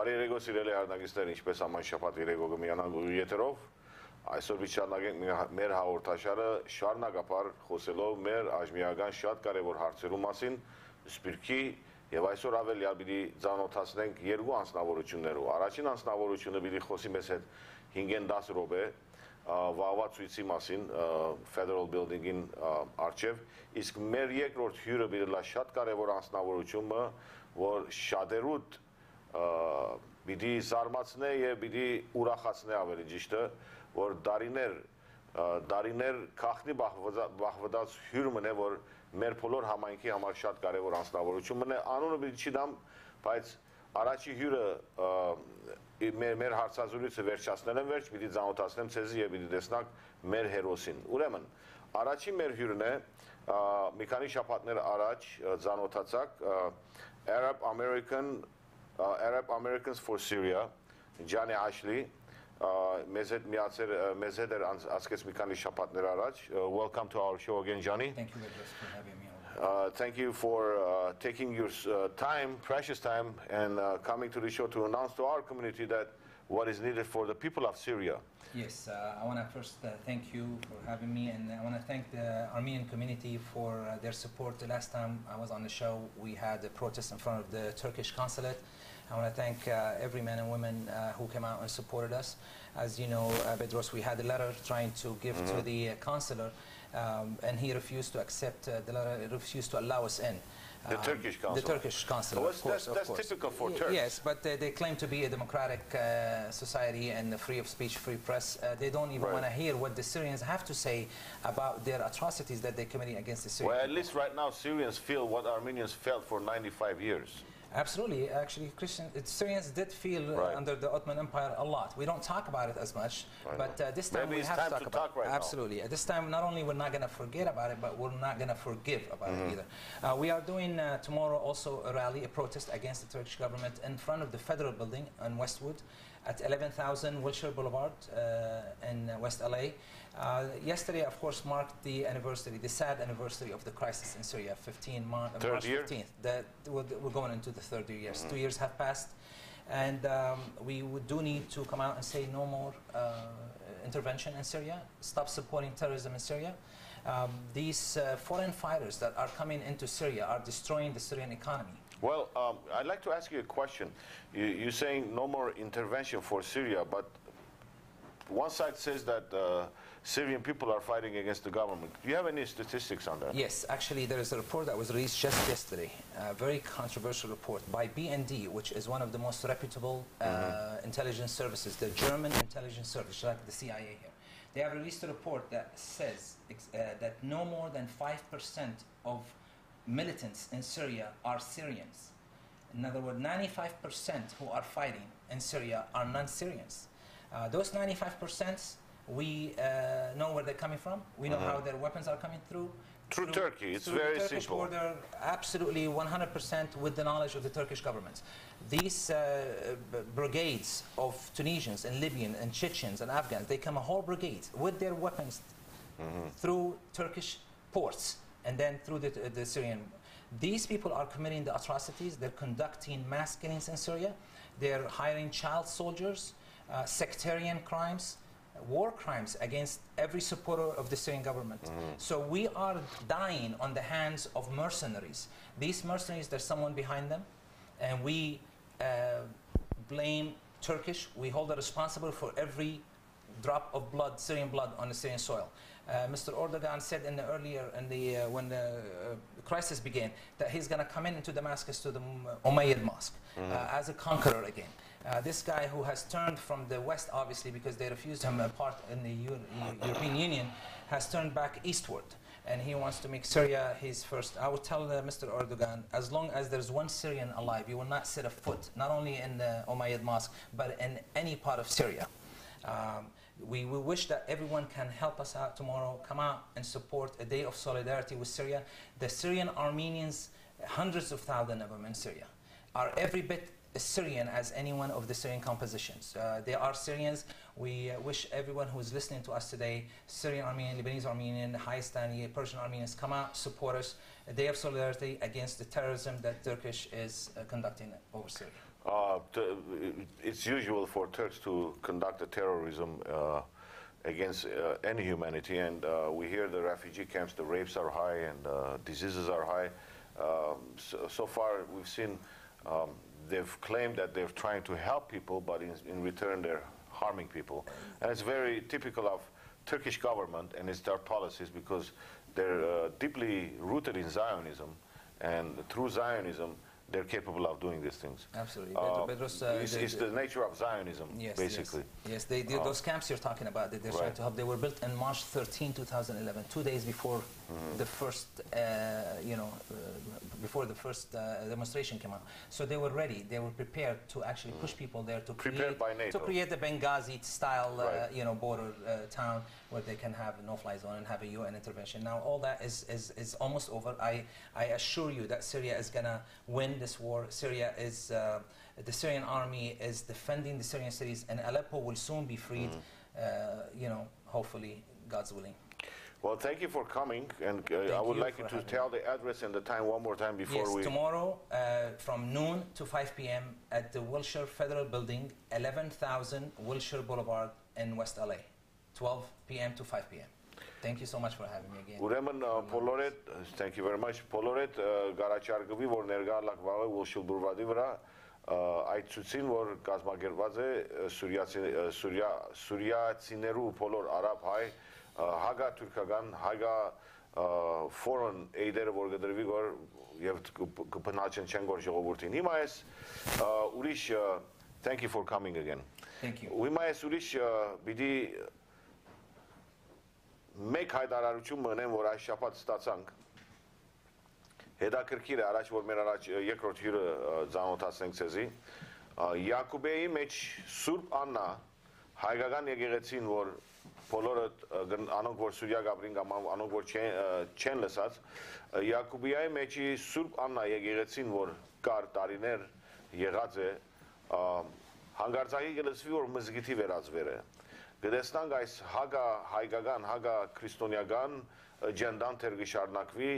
Parerego Sirele Ardagistan'ı pesama şapat virego gemiana yeterov. Այսօր վիճակն մեր հաղորդաշարը շարունակապար խոսելով մեր աջմիական շատ կարևոր հարցերի մասին սպիրկի եւ այսօր ավելի ավելի ծանոթացնենք երկու անձնավորություններով. Առաջին անձնավորությունը բիլի խոսի մեզ հետ 5-10 րոպե վաղվացույցի մասին Federal Building-ին արչեվ, իսկ մեր երկրորդ հյուրը բիլա շատ կարևոր անձնավորությունը, որ շատերուտ բիդի զարմացնե եւ բիդի ուրախացնե ավելի ճիշտը որ դարիներ քախնի բախվված հյուրմն է որ մեր բոլոր համայնքի համար շատ կարևոր անձնավորությունն է անունը պիտի չդամ բայց առաջի հյուրը մեր հարցազրույցը վերջացնելն վերջ պիտի ծանոթացնեմ ցեզ եւ պիտի տեսնակ մեր հերոսին ուրեմն առաջի մեր հյուրն է մի քանի շաբաթներ առաջ ծանոթացակ Arab-Americans for Syria Johnny Ashley Mezeder Askes Mikani Shapatner Araj. Welcome to our show again, Johnny. Thank you, Bedros, for having me on. Thank you for taking your time, precious time, and coming to the show to announce to our community that what is needed for the people of Syria. Yes, I want to first thank you for having me, and I want to thank the Armenian community for their support. The last time I was on the show, we had a protest in front of the Turkish consulate. I want to thank every man and woman who came out and supported us. As you know, Bedros, we had a letter trying to give to the consular, and he refused to accept the letter, refused to allow us in. The Turkish consulate. The Turkish consulate, well, of course. That's typical for Turks. Yes, but they claim to be a democratic society and free of speech, free press. They don't even want to hear what the Syrians have to say about their atrocities that they're committing against the Syrians. Well, at least right now, Syrians feel what Armenians felt for 95 years. Absolutely. Actually, Syrians did feel under the Ottoman Empire a lot. We don't talk about it as much, but this time we have to talk about it. Absolutely. At this time, not only we're not going to forget about it, but we're not going to forgive about it either. We are doing tomorrow also a rally, a protest against the Turkish government in front of the Federal Building in Westwood at 11,000 Wilshire Boulevard in West L.A. Yesterday, of course, marked the anniversary, the sad anniversary of the crisis in Syria, March 15th. That we're going into the third year. 2 years have passed, and we do need to come out and say no more intervention in Syria, stop supporting terrorism in Syria. These foreign fighters that are coming into Syria are destroying the Syrian economy. Well, I'd like to ask you a question. You're saying no more intervention for Syria, but one side says that Syrian people are fighting against the government. Do you have any statistics on that? Yes, actually there is a report that was released just yesterday, a very controversial report by BND, which is one of the most reputable intelligence services, the German intelligence service, like the CIA here. They have released a report that says that no more than 5% of militants in Syria are Syrians. In other words, 95% who are fighting in Syria are non-Syrians. Those 95%, we know where they're coming from. We know how their weapons are coming through. Through Turkey, it's very simple. Turkish border, absolutely 100% with the knowledge of the Turkish government. These brigades of Tunisians and Libyans and Chechens and Afghans, they come a whole brigade with their weapons through Turkish ports and then through the Syrian. These people are committing the atrocities. They're conducting mass killings in Syria. They're hiring child soldiers, sectarian crimes, war crimes against every supporter of the Syrian government. So we are dying on the hands of mercenaries. These mercenaries, there's someone behind them, and we blame Turkish. We hold them responsible for every drop of blood, Syrian blood, on the Syrian soil. Mr. Erdogan said in the when the crisis began that he's going to come into Damascus to the Umayyad Mosque as a conqueror again. This guy who has turned from the West, obviously, because they refused him a part in the European Union, has turned back eastward. And he wants to make Syria his first. I would tell Mr. Erdogan, as long as there's one Syrian alive, you will not set a foot, not only in the Umayyad Mosque, but in any part of Syria. We wish that everyone can help us out tomorrow, come out and support a day of solidarity with Syria. The Syrian Armenians, hundreds of thousands of them in Syria, are every bit Syrian as anyone of the Syrian compositions. They are Syrians. We wish everyone who is listening to us today, Syrian Armenian, Lebanese Armenian, Hayastani, Persian Armenians, come out, support us. A day of solidarity against the terrorism that Turkish is conducting over Syria. It's usual for Turks to conduct a terrorism against any humanity, and we hear the refugee camps, the rapes are high and diseases are high. So far we've seen they've claimed that they're trying to help people, but in return they're harming people. And it's very typical of Turkish government and its their policies, because they're deeply rooted in Zionism, and through Zionism they're capable of doing these things. Absolutely. Bedros, it's the nature of Zionism, yes, basically. Yes, yes, they those camps you're talking about that they're trying to help, they were built in March 13, 2011, 2 days before the first, before the first demonstration came out. So they were ready, they were prepared to actually push people there to prepared by NATO. To create the Benghazi-style, border town where they can have a no-fly zone and have a UN intervention. Now all that is almost over. I assure you that Syria is gonna win this war. Syria is, the Syrian army is defending the Syrian cities, and Aleppo will soon be freed, hopefully, God's willing. Well, thank you for coming, and I would like you to tell the address and the time one more time before we... Yes, tomorrow from noon to 5 p.m. at the Wilshire Federal Building, 11,000 Wilshire Boulevard in West L.A., 12 p.m. to 5 p.m. Thank you so much for having me again. Ուրեմն բոլորդ, thank you very much. Բոլորդ գարաչարգվի, որ ներգալակ վաղը Wilshire Boulevard-ի վրա այդ ցույցին, որ կազմակերպված է սուրիացիներու բոլոր արաբ հայ հագա թուրքական հագա foreign aid-ը, որ գդրվի որ եւ կփնաչեն չեն գոր ժողովրդին։ Հիմա էս ուրիշ, thank you for coming again. Thank you. Հիմա էս ուրիշ բիդի մեկ հայտարարություն մնեմ, որ այս շաբաթ ստացանք, հետաքրքիր է, առաջ որ մեր առաջ երկրորդ հյուրը ծանոթացնենք ցեզի, Յակուբեի մեջ Սուրբ Աննա, հայկական եկեղեցին, որ բոլորը անոնք որ Սուրիա գաբրին կամ անոնք որ չեն լսած, Յակուբեի մեջի Սուրբ Աննա եկեղեցին, որ կար տարիներ եղած է, հանգարցակի կլսվի, որ մզգիտի վերածվեր է։ Գտեսնանք այս հայկական, հագա-քրիստոնյական ջենդան թերգիշարնակվի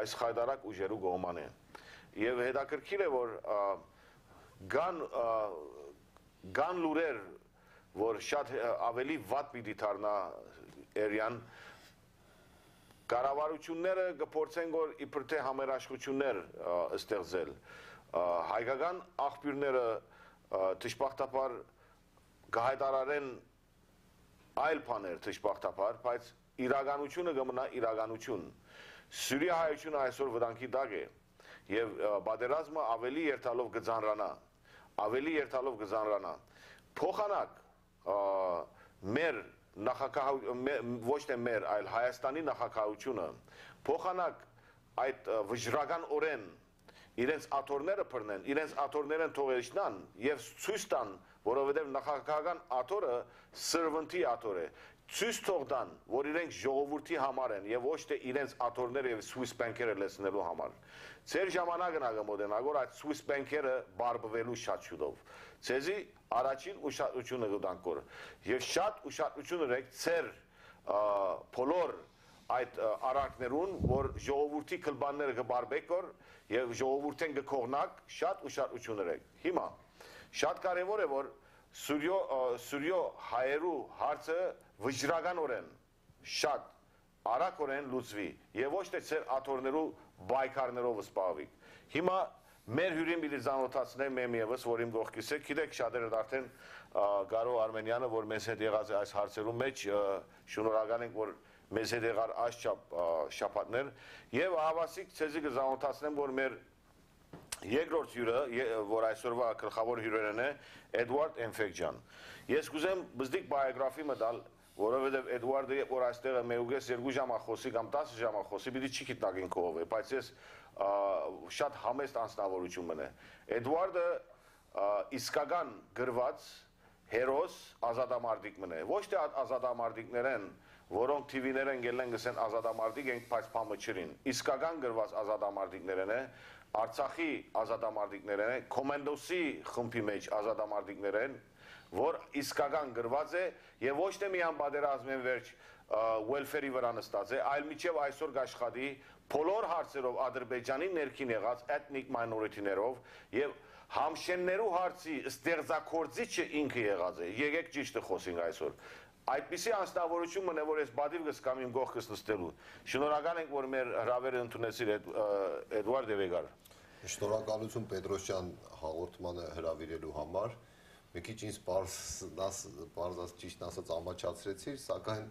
այս խայդարակ ուժերու գոհման է։ Եվ հետաքրքիր է, որ գան լուրեր, որ շատ ավելի վատ պիտի դառնա Էրյան, կառավարությունները կփորձեն, որ իբր թե համերաշխություններ ստեղծել։ Հայկական աղբյուրները ճշմարտաբար կհայտարարեն այլ պաներ թշպաղթապար, բայց իրագանությունը գմնա իրագանություն։ Սուրիա հայությունը այսօր վտանգի տակ է, և պատերազմը ավելի երթալով կծանրանա, ավելի երթալով կծանրանա։ Փոխանակ մեր նախագահությունը, ոչ թե մեր, այլ Հայաստանի նախագահությունը, փոխանակ այդ վճռական օրեն իրենց աթոռները բռնեն, իրենց աթոռներն թողեցնան և ցույց տան, որովհետև նախագահական աթոռը սրվնթի աթոռ է, ցույց թող տան, որ իրենք ժողովրդի համար են և ոչ թե իրենց աթոռները և Սուիս բանկերը լեցնելու համար։ Ձեր ժամանակն ագմոդենակ, որ այդ Սուիս բանկերը բարբվելու շատ շուտով։ Ձեզի առաջին ուշադրությունը գտանք որ և շատ ուշադրություն ունեք ձեր բոլոր այդ արարքներուն, որ ժողովրդի կլբանները կբարբեք որ և ժողովուրդեն կկողնակ, շատ ուշադրություն ունեք։ Հիմա շատ կարևոր է, որ Սուրիո հայերու հարցը վճռական օրեն, շատ արագ օրեն լուծվի և ոչ թե ձեր աթոռներու բայկարներով զբաղվեք։ Հիմա մեր հյուրին պիտի ծանոթացնեմ ևս, որ իմ կողքիս է, գիտեք շատերդ արդեն Գարո Արմենյանը, որ մեզ հետ եղած է այս հարցերու մեջ, շնորհակալ ենք, որ մեզ հետ եղար այս շաբաթներ, և հավասիկ ձեզի կզանոթացնեմ, որ մեր երկրորդ հյուրը, որ այսօրվա գլխավոր հյուրերն է, Էդուարդ Էնֆեքջան։ Ես կուզեմ բզդիկ բայոգրաֆի մտալ, որովհետև Էդուարդը, որ այստեղը մեուգես 2 ժամա խոսի կամ 10 ժամա խոսի, պիտի չի գիտնագին քով է, բայց ես շատ համեստ անձնավորություն մնե։ Էդուարդը իսկական գրված հերոս ազատամարտիկ մնե, ոչ թե ազատամարտիկներ են, որոնք թիվիներ են գելեն գսեն ազատամարտիկ ենք, բայց պամը չրին։ Իսկական գրված ազատամարտիկներն է, Արցախի ազատամարտիկներն է, Կոմենդոսի խմբի մեջ ազատամարտիկներն, որ իսկական գրված է և ոչ թե միայն պատերազմի վերջ ուելֆերի վրա նստած է, այլ մինչև այսօր կաշխատի բոլոր հարցերով Ադրբեջանի ներքին եղած էթնիկ մայնորիտիներով և Hamşenneru harci ստեղծագործիչը ինքը եղած է։ Եկեք ճիշտը խոսենք այսօր։ Այդպիսի անձնավորությունն է, որ ես բադիվս կամ իմ գողքս նստելու։ Շնորհակալ ենք, որ մեր հրավերը ընդունեցիր Էդվարդ Եվեգար։ Շնորհակալություն Պետրոսյան հաղորդմանը հրավիրելու համար։ Մի քիչ ինձ բարձած ճիշտ ասած ամաչացրեցիր, սակայն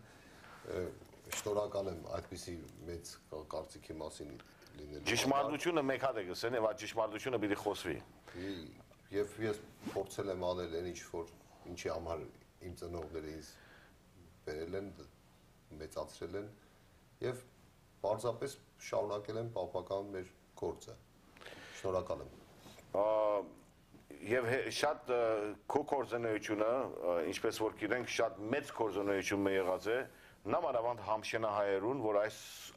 շնորհակալ եմ այդպիսի մեծ կարծիքի մասին լինելու։ Ճշմարտությունը մեկ հատ է գսեն, եւ այդ ճշմարտությունը պիտի խոսվի։ Եվ ես փորձել եմ անել այն, ինչի համար իմ ծնողները ինձ բերել են, մեծացրել են, եւ պարզապես շարունակել եմ պապական մեր գործը։ Շնորհակալ եմ։ Եվ շատ քո կորձունեությունը, ինչպես որ գիտենք, շատ մեծ կորձունեություն եղած է նամանավանդ համշենահայերուն, որ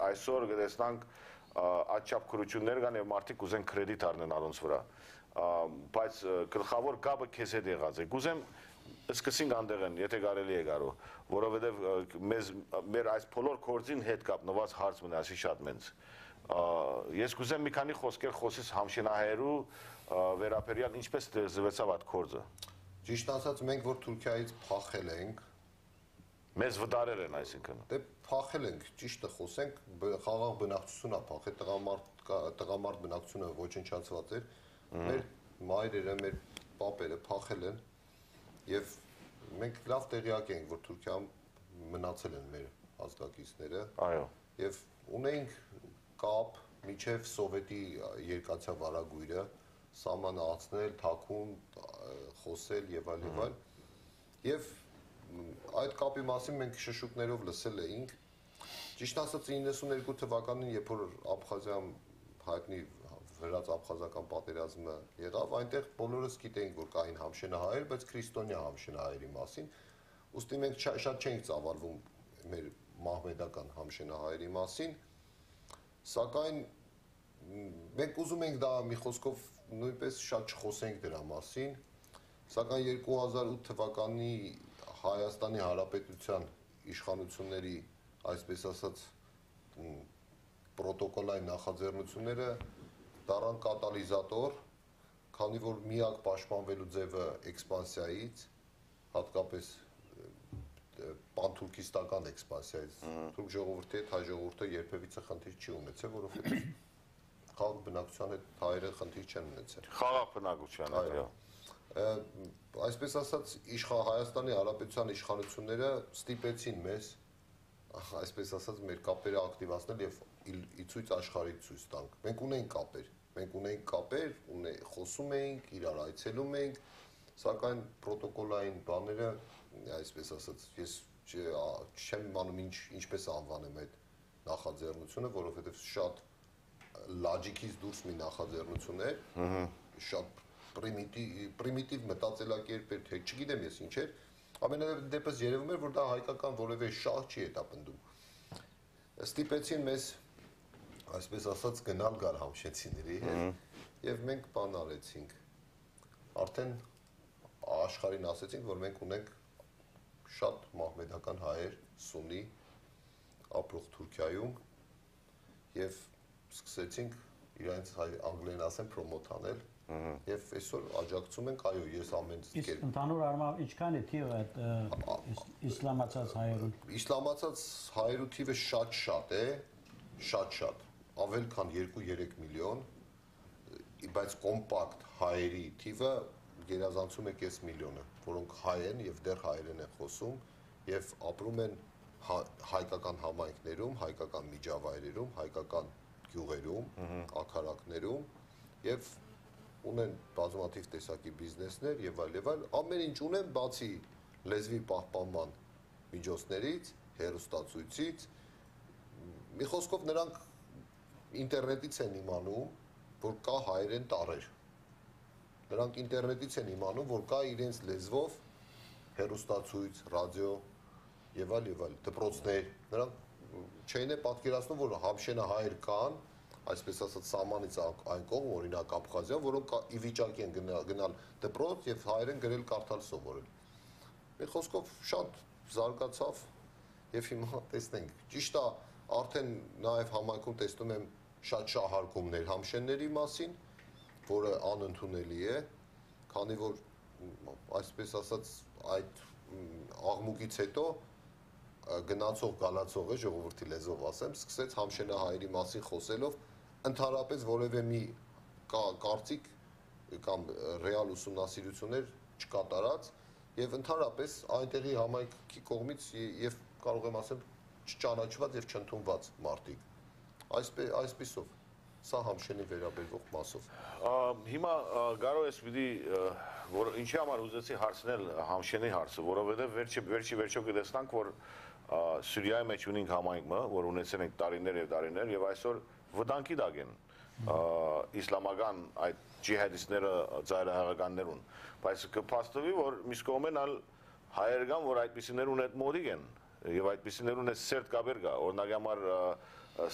այսօր գտեսնանք այդ չափքրություններ կան եւ մարդիկ ուզեն կրեդիտ առնեն առանց վրա, բայց գլխավոր գաբը քեզ հետ եղած է։ Գուզեմ սկսենք անդեղեն, եթե կարելի է գարու, որովհետեւ մեզ մեր այս բոլոր կորձին հետ կապնված հարց մնացի շատ մեծ։ Ես գուզեմ մի քանի խոսքեր խոսես համշենահայերու վերաբերյալ ինչպես զվեցավ այդ կորձը։ Ճիշտ ասած մենք որ Թուրքիայից փախել ենք, մեզ վտարել են այսինքն։ Դե փախել ենք, ճիշտը խոսենք, խաղաղ բնակչությունն է փախել, տղամարդ բնակչությունը ոչնչացված էր, մեր մայրերը, մեր պապերը փախել են եւ մենք լավ տեղյակ ենք, որ Թուրքիայում մնացել են մեր ազգակիցները։ Այո։ Եվ ունենք կապ միջև սովետի երկաթյա վարագույրը սահմանացնել, թաքուն, խոսել եւ այլ եւ այլ։ Եվ այդ կապի մասին մենք շշուկներով լսել էինք։ Ճիշտ ասած 92 թվականին, երբ որ Աբխազիայում հայտնի վրաց աբխազական պատերազմը եղավ, այնտեղ բոլորս գիտենք, որ կային համշենահայեր, բայց քրիստոնյա համշենահայերի մասին։ Ուստի մենք շատ չենք ծավալվում մեր մահմեդական համշենահայերի մասին, սակայն մենք ուզում ենք դա մի խոսքով նույնպես շատ չխոսենք դրա մասին, սակայն 2008 թվականի Հայաստանի Հանրապետության իշխանությունների այսպես ասած պրոտոկոլային նախաձեռնությունները դառան կատալիզատոր, քանի որ միակ պաշտպանվելու ձևը էքսպանսիայից, հատկապես պանթուրքիստական էքսպանսիայից, թուրք ժողովրդի հետ հայ ժողովուրդը երբևիցե խնդիր չի ունեցել, որովհետեւ խաղաղ բնակության հետ հայերը խնդիր չեն ունեցել։ Խաղաղ բնակության հետ, այո։ Այսպես ասած, Հայաստանի Հանրապետության իշխանությունները ստիպեցին մեզ, այսպես ասած, մեր կապերը ակտիվացնել եւ ի ցույց աշխարհին ցույց տանք։ Մենք ունենք կապեր, խոսում ենք, իրար այցելում ենք, սակայն պրոտոկոլային բաները, այսպես ասած, ես չեմ իմանում ինչպես անվանեմ այդ նախաձեռնությունը, որովհետեւ շատ լաջիկից դուրս մի նախաձեռնություն է, շատ պրիմիտիվ մտածելակերպ էր, թե չգիտեմ ես ինչ էր, ամենադեպս երևում էր, որ դա հայկական որևէ շահ չի հետապնդում։ Ստիպեցին մեզ, այսպես ասած, գնալ գար համշեցիների հետ, եւ մենք բան արեցինք։ Արդեն աշխարհին ասեցինք, որ մենք ունենք շատ մահմեդական հայեր Սուննի ապրող Թուրքիայում եւ սկսեցինք իրանց անգլերեն ասեն պրոմոթանել եւ այսօր աջակցում ենք, այո, ես ամեն կերպ։ Ընդհանուր առմամբ ինչքան է թիվը իսլամացած հայերու։ Իսլամացած հայերու թիվը շատ-շատ է, շատ-շատ, ավել քան 2-3 միլիոն, բայց կոմպակտ հայերի թիվը գերազանցում է 5 միլիոնը, որոնք հայ են եւ դեռ հայերեն են խոսում եւ ապրում են հայկական համայնքներում, հայկական միջավայրերում, հայկական գյուղերում, ակարակներում եւ ունեն բազմաթիվ տեսակի բիզնեսներ եւ այլ, ամեն ինչ ունեն բացի լեզվի պահպանման միջոցներից, հեռուստացույցից, մի խոսքով նրանք ինտերնետից են իմանում, որ կա հայերեն տառեր։ Նրանք ինտերնետից են իմանում, որ կա իրենց լեզվով հեռուստացույց, ռադիո եւ այլ, դպրոցներ, նրանք չեն է պատկերացնում, որ համշենահայեր կան, այսպես ասած սահմանից այն կողմ, օրինակ Աբխազիան, որոնք ի վիճակի են գնալ դպրոց եւ հայերեն գրել կարդալ սովորել։ Մի խոսքով շատ զարգացավ եւ հիմա տեսնենք։ Ճիշտ է, արդեն նաեւ համայնքում տեսնում եմ շատ շահարկումներ համշենների մասին, որը անընդունելի է, քանի որ այսպես ասած այդ աղմուկից հետո գնացող գալացողը ժողովրդի լեզվով ասեմ, սկսեց համշենահայերի մասին խոսելով ընդհանրապես որևէ մի կարծիք կամ ռեալ ուսումնասիրություններ չկատարած եւ ընդհանրապես այնտեղի համայնքի կողմից եւ կարող եմ ասել չճանաչված եւ չընդունված մարդիկ այսպիսով սա համշենի վերաբերող մասով հիմա կարող ես պիտի որ ինչի համար ուզեցի հարցնել համշենի հարցը որովհետեւ վերջի վերջոք դեսնանք որ Սուրիայի մեջ ունենք համայնքը որ ունեցել ենք տարիներ եւ այսօր վտանգի դակ են իսլամական այդ ջիհադիստները ծայրահեղականներուն բայց կփաստվի որ միս կողմեն ալ հայերգան որ այդպիսիներ ունեն մոդիկ են եւ այդպիսիներ ունեն սերտ կաբեր կա օրինակ համար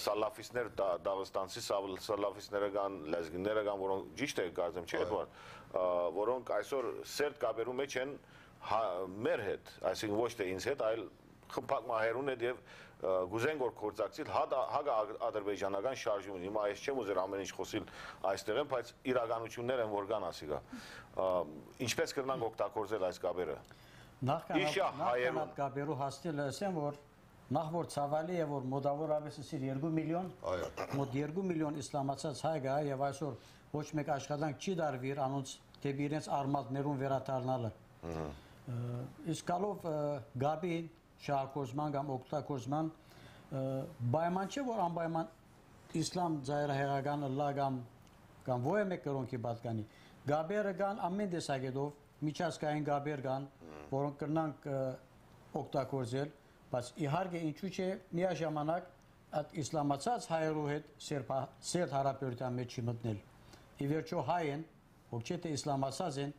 Salafistler Dağıstansı Salafistler gan Lezginler gan voron ciddi gazım çeyt var. Voron kaysor sert kaberum için merhet. Aysin voşte inset ayl kıpak maherun ediyor. Güzengor korzacil haga Azerbaycan'a gan şarjımız. İma eşçe muzer ameniş kosil aysterim payt İragan uçun nerem vorgan asiga. İnşpes kırnan gokta korzel ays kabere. İşya hayrun. Kaberu hastil esen vor. Նախորդ ցավալի է որ մոտավորապես սիր 2 միլիոն մոտ 2 միլիոն իսլամացած հայ կա եւ այսօր ոչ մեկ աշխատանք չի դարվի իր անոնց դեպի իրենց արմատներուն վերադառնալը իսկ գալով գաբի շահագործման կամ օգտագործման պայման չէ որ անպայման իսլամ ծայրահեղական լագամ կամ ոչ մեկ կրոնքի պատկանի գաբերը կան ամեն դեսագետով միջազգային գաբեր կան որոնք կրնանք օգտագործել Բայց իհարկե ինչու՞ չէ միաժամանակ այդ իսլամացած հայերու հետ սերտ հարաբերության մեջ մտնել։ Ի վերջո հայ են, ոչ թե իսլամացած են,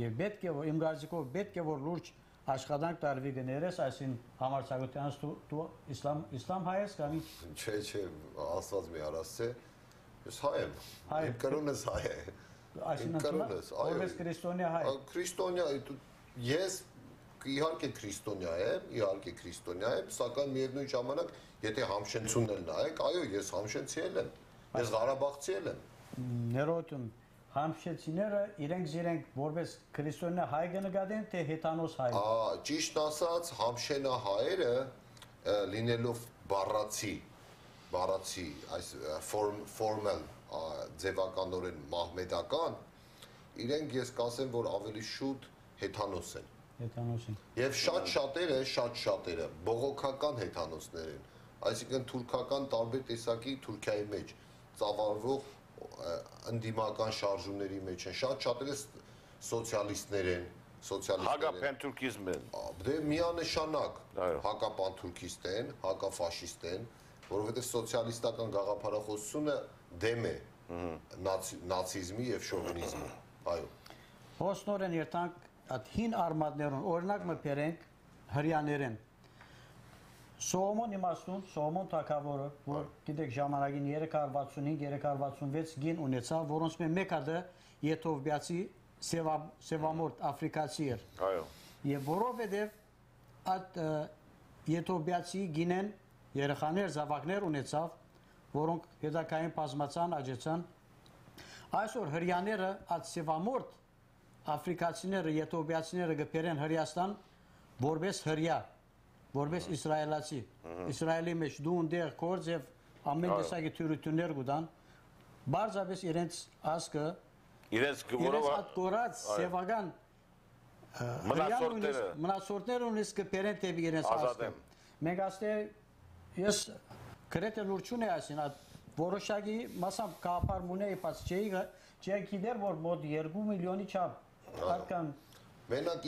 եւ պետք է որ իմ գազիկով պետք է որ լուրջ աշխատանք տարվի գներես, այսին համարձակությանս դու իսլամ հայ ես կամ չէ, ասած մի հարցը, ես հայ եմ։ Իմ կրոնս հայ է։ Այսինքն կրոնս, այո։ Ես քրիստոնյա հայ։ Քրիստոնյա ես իհարկե քրիստոնյա եմ, սակայն միևնույն ժամանակ, եթե համշենցունն էլ նայեք, այո, ես համշենցի եմ, ես Ղարաբաղցի եմ։ Ներողություն, համշենցիները իրենք իրենք որպես քրիստոնյա հայ կնկատեն, թե հեթանոս հայ։ Ահա, ճիշտ ասած, համշենահայերը լինելով բառացի, այս ֆորմալ ձևականորեն մահմեդական, իրենք ես կասեմ, որ ավելի շուտ հեթանոս են։ Եվ շատ շատերը բողոքական հեթանոսներ են, այսինքն թուրքական տարբեր տեսակի Թուրքիայի մեջ ծավալվող ընդդիմական շարժումների մեջ են, շատ շատերը սոցիալիստներ են, հակապանթուրքիզմ են, դե միանշանակ հակապանթուրքիստ են, հակաֆաշիստ են, որովհետև սոցիալիստական գաղափարախոսությունը դեմ է նացիզմի եւ շովինիզմի, այո։ Հոսնորեն երթանք Հին արմատներուն օրինակ մբերենք հրյաներեն Սողոմոն իմաստուն Սողոմոն թագավորը որ գիտեք ժամանակին 365-366 գին ունեցավ որոնց մեկ հատը եթովպիացի սևամորթ աֆրիկացի էր այո եւ որովհետեւ այդ եթովպիացի գինեն երեխաներ զավակներ ունեցավ որոնք հետակային բազմացան աջեցան այսօր հրյաները այդ սևամորթ Afrikaçıları, Etiyopyaçıları geperen Hıryanistan, borbes Hırya, borbes İsrailçi, İsrail'i meşdun der Korzev, Amerika'daki türütünler gudan, barza bes İrenç askı, İrenç atkorat sevagan, mınasortner unis geperen tebi İrenç askı. Megaste yes kreten urçune asin at voroşagi masam kapar mune ipas çeyga çeykider vor mod 2 milyoni çap Մենակ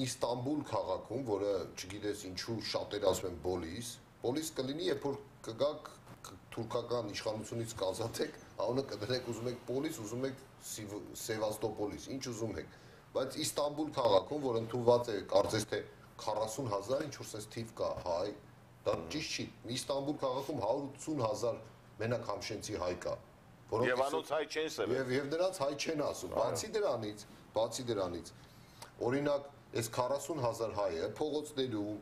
Իստանբուլ քաղաքում, որը չգիտես ինչու շատեր ասում են բոլիս, բոլիս կլինի, երբ որ կգաք թուրքական իշխանությունից կազատեք, անունը կդնեք ուզում եք բոլիս, ուզում եք Սևաստոպոլիս, ինչ ուզում եք, բայց Իստանբուլ քաղաքում, որ ընդունված է կարծես թե 40,000 ինչ որ սենց թիվ կա հայ, դա ճիշտ չի, Իստանբուլ քաղաքում 180,000 մենակ համշենցի հայ կա Եվ անոնց հայ չեն ասում։ Եվ նրանց հայ չեն ասում։ Բացի դրանից, օրինակ, այս 40,000 հայը փողոցներում,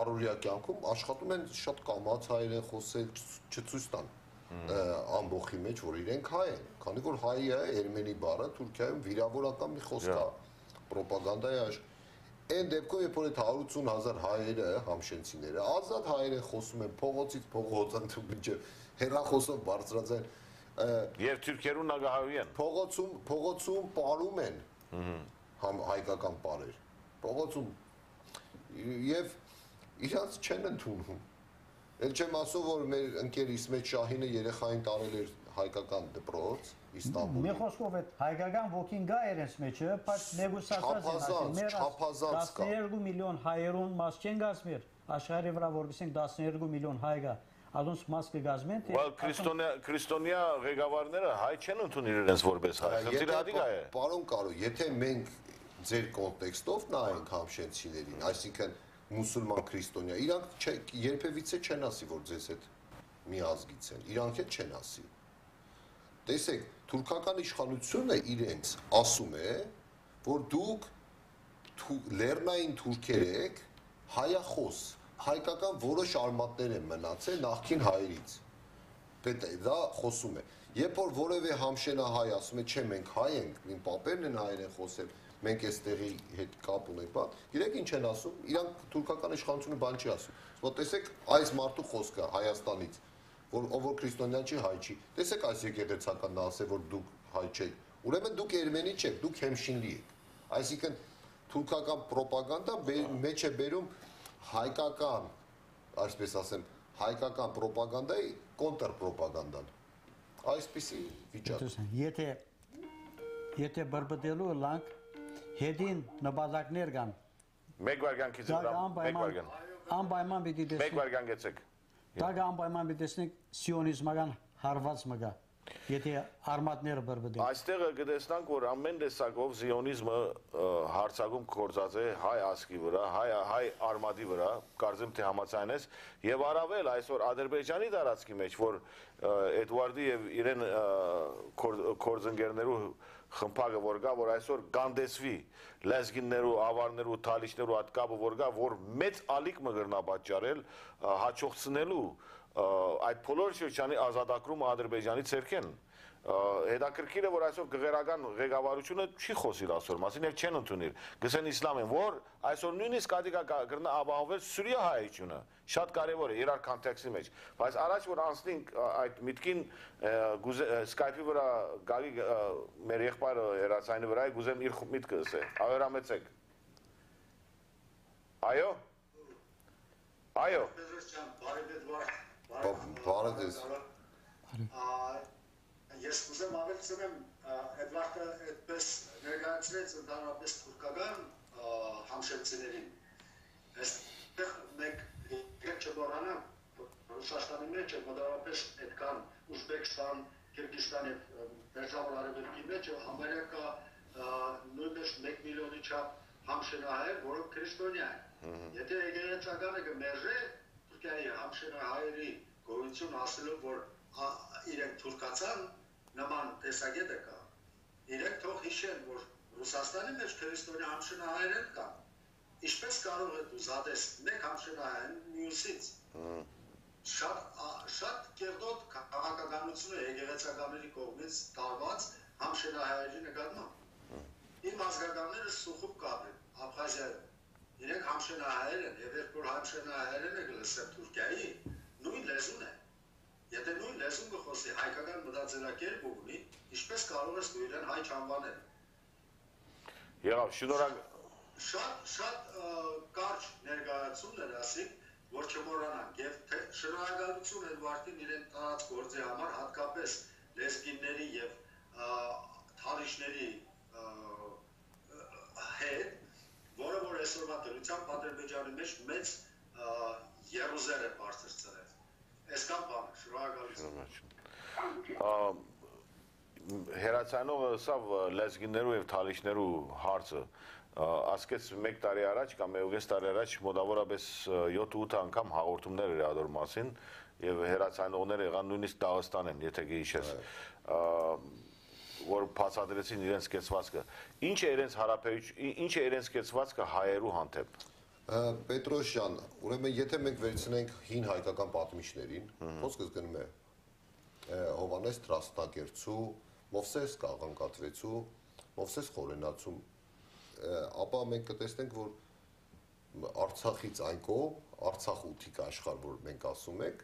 առօրյա կյանքում աշխատում են շատ կամաց հայերեն խոսել, չցույց տան։ ամբողջի մեջ, որ իրենք հայ են, քանի որ հայը Երմենի բարը Թուրքիայում վիրավորական մի խոսք է, ռոպագանդայի այս այն դեպքում, երբ որ այդ 180,000 հայերը, համշենցիները, ազատ հայերեն խոսում են, փողոցից փողոց մինչև հեռախոսով բարձրաց են եւ թուրքերուն նագահարու են, փողոցում պարում են հայկական պարեր, փողոցում եւ իրաց չեն ընդունում. Էլ չեմ ասում, որ մեր ընկեր Իսմետ Շահինը երեխային տարել էր հայկական դպրոց, Իստանբուլում։ Մի խոսքով այդ հայկական ոգին գա էր այս մեջը, բայց նեգոսացած են ասել, մեր 12 միլիոն հայերուն մաս չեն գազմեր, աշխարհի վրա որովհետեւ 12 միլիոն հայ կա, առանց մաս կգազմեն, թե քրիստոնյա ղեկավարները հայ չեն ընդունել իրենց որպես հայ։ Դրադի գա է։ Պարոն Կարո, եթե մենք ձեր կոնտեքստով նայենք համշենցիներին, այսինքն մուսուլման քրիստոնյա, իրանք երբևիցե չեն ասի, որ ձեզ հետ մի ազգից են, իրանք հետ չեն ասի։ Տեսեք, թուրքական իշխանությունը իրենց ասում է, որ դուք լեռնային թուրքեր եք, հայախոս, հայկական որոշ արմատներ են մնացել նախքին հայերից։ Դա խոսում է։ Երբ որ որևէ համշենահայ ասում է, չէ, մենք հայ ենք, իմ պապերն են հայերեն խոսել, մենք էստեղի հետ կապ ունենք, իրենք ինչ են ասում, իրանք թուրքական իշխանությունը բան չի ասում, որ տեսեք այս մարդու խոսքը Հայաստանից, որ քրիստոնյան չի, հայ չի, տեսեք այս եկեղեցականն ասել, որ դուք հայ չեք, ուրեմն դուք երմենի չեք, դուք հեմշինլի եք, այսինքն թուրքական պրոպագանդա մեջ է բերում հայկական, այսպես ասեմ, հայկական պրոպագանդայի կոնտրպրոպագանդան, այսպիսի վիճակ։ Եթե բրբդելու լանք Hedin nabazak nergan. Megvergan kizimram. Megvergan. Ambayman bir didesnik. Megvergan geçsek. Taga ambayman bir didesnik. Siyonizmagan harvatsmaga. Yeti armat ner berbedi. Aştega gidestan koran men desakov Siyonizma hartsagum korzaze hay aski vura hay armadi vura karzim tehamatsanes. Ye varavel aysor Azerbaycani daratski meç vor Edwardi iren korzungerneru Խմբակը որ գա, որ այսօր գանդեսվի լեզգիներու, ավարներու, թալիշներու այդ կապը որ գա, որ մեծ ալիք մգրնա պատճառել հաջողցնելու այդ բոլոր շրջանի ազատագրումը Ադրբեջանի ցերքեն։ Հետաքրքիրը որ այսօր գղերական ղեկավարությունը չի խոսիլ այսօր մասին եւ չեն ընդունիլ։ Գսեն իսլամին, որ այսօր նույնիսկ ադիկա գրնա ապահովել Սուրիա հայությունը, շատ կարեւոր է իրար կոնտեքստի մեջ։ Բայց առաջ որ անցնենք այդ միտքին, Skype-ի վրա գալի մեր եղբայրը հեռացանի վրա, գուզեմ իր միտքը ասե։ Ավերամեցեք։ Այո։ Այո։ Բարեդես։ Ես ուզեմ ավելացնել եմ Էդվարդը այդպես ներկայացրեց ընդհանրապես թուրքական համշենցիներին։ Այստեղ մեկ երկու բառանը Ռուսաստանի մեջ մոտավորապես այդքան Ուզբեկստան, Կիրգիզստան եւ Բերժավար Արաբերգի մեջ համարյա կա նույնպես 1 միլիոնի չափ համշենահայեր, որոնք քրիստոնյա են։ Եթե եկեղեցականը կմերժի Թուրքիայի համշենահայերի գոյություն ասելով, որ իրենք թուրքացան, նման տեսակետը կա, իրենք թող հիշեն, որ Ռուսաստանի մեջ քրիստոնյա համշենահայերն կա, ինչպես կարող է դու զատես մեկ համշենահայ մյուսից, շատ կեղտոտ քաղաքականությունը եկեղեցականների կողմից տարված համշենահայերի նկատմամբ։ Իմ ազգականները սուխուբ կապ են, Աբխազիայում, իրենք համշենահայեր են, եւ երբ որ համշենահայերեն եք լսել Թուրքիայի, նույն լեզուն է։ Եթե նույն լեզուն կխոսի հայկական մտածելակերպ ունի, ինչպես կարող ես դու իրեն հայ չանվանել։ Եղավ, շնորհակ։ Շատ կարճ ներկայացումն էր ասիք, որ չմոռանանք, եւ թե շնորհակալություն Էդվարդին իրեն տարած գործի համար, հատկապես լեզգիների եւ թալիշների հետ, որը որ այսօրվա դրությամբ Ադրբեջանի մեջ մեծ երուզեր է բարձրացրել։ Էսկապան, շնորհակալություն։ Հերացանողը սավ լեզգիներու և թալիշներու հարցը ասկեց 1 տարի առաջ կամ 2 տարի առաջ մոտավորապես 7-8 անգամ հաղորդումներ էր ադոր մասին և հերացանողներ եղան նույնիսկ Դաղստան են, եթե գիշես, որ պացադրեցին իրենց կեցվածքը։ Ինչ է իրենց կեցվածքը հայերու հանդեպ։ Պետրոս ջան, ուրեմն եթե մենք վերցնենք հին հայկական պատմիչներին, խոսքս գնում է Հովանես Տրաստակերտու, Մովսես Կաղանկատվեցու, Մովսես Խորենացու, ապա մենք կտեսնենք, որ Արցախից այն կողմ, Արցախ ուտիկ աշխարհ, որ մենք ասում ենք,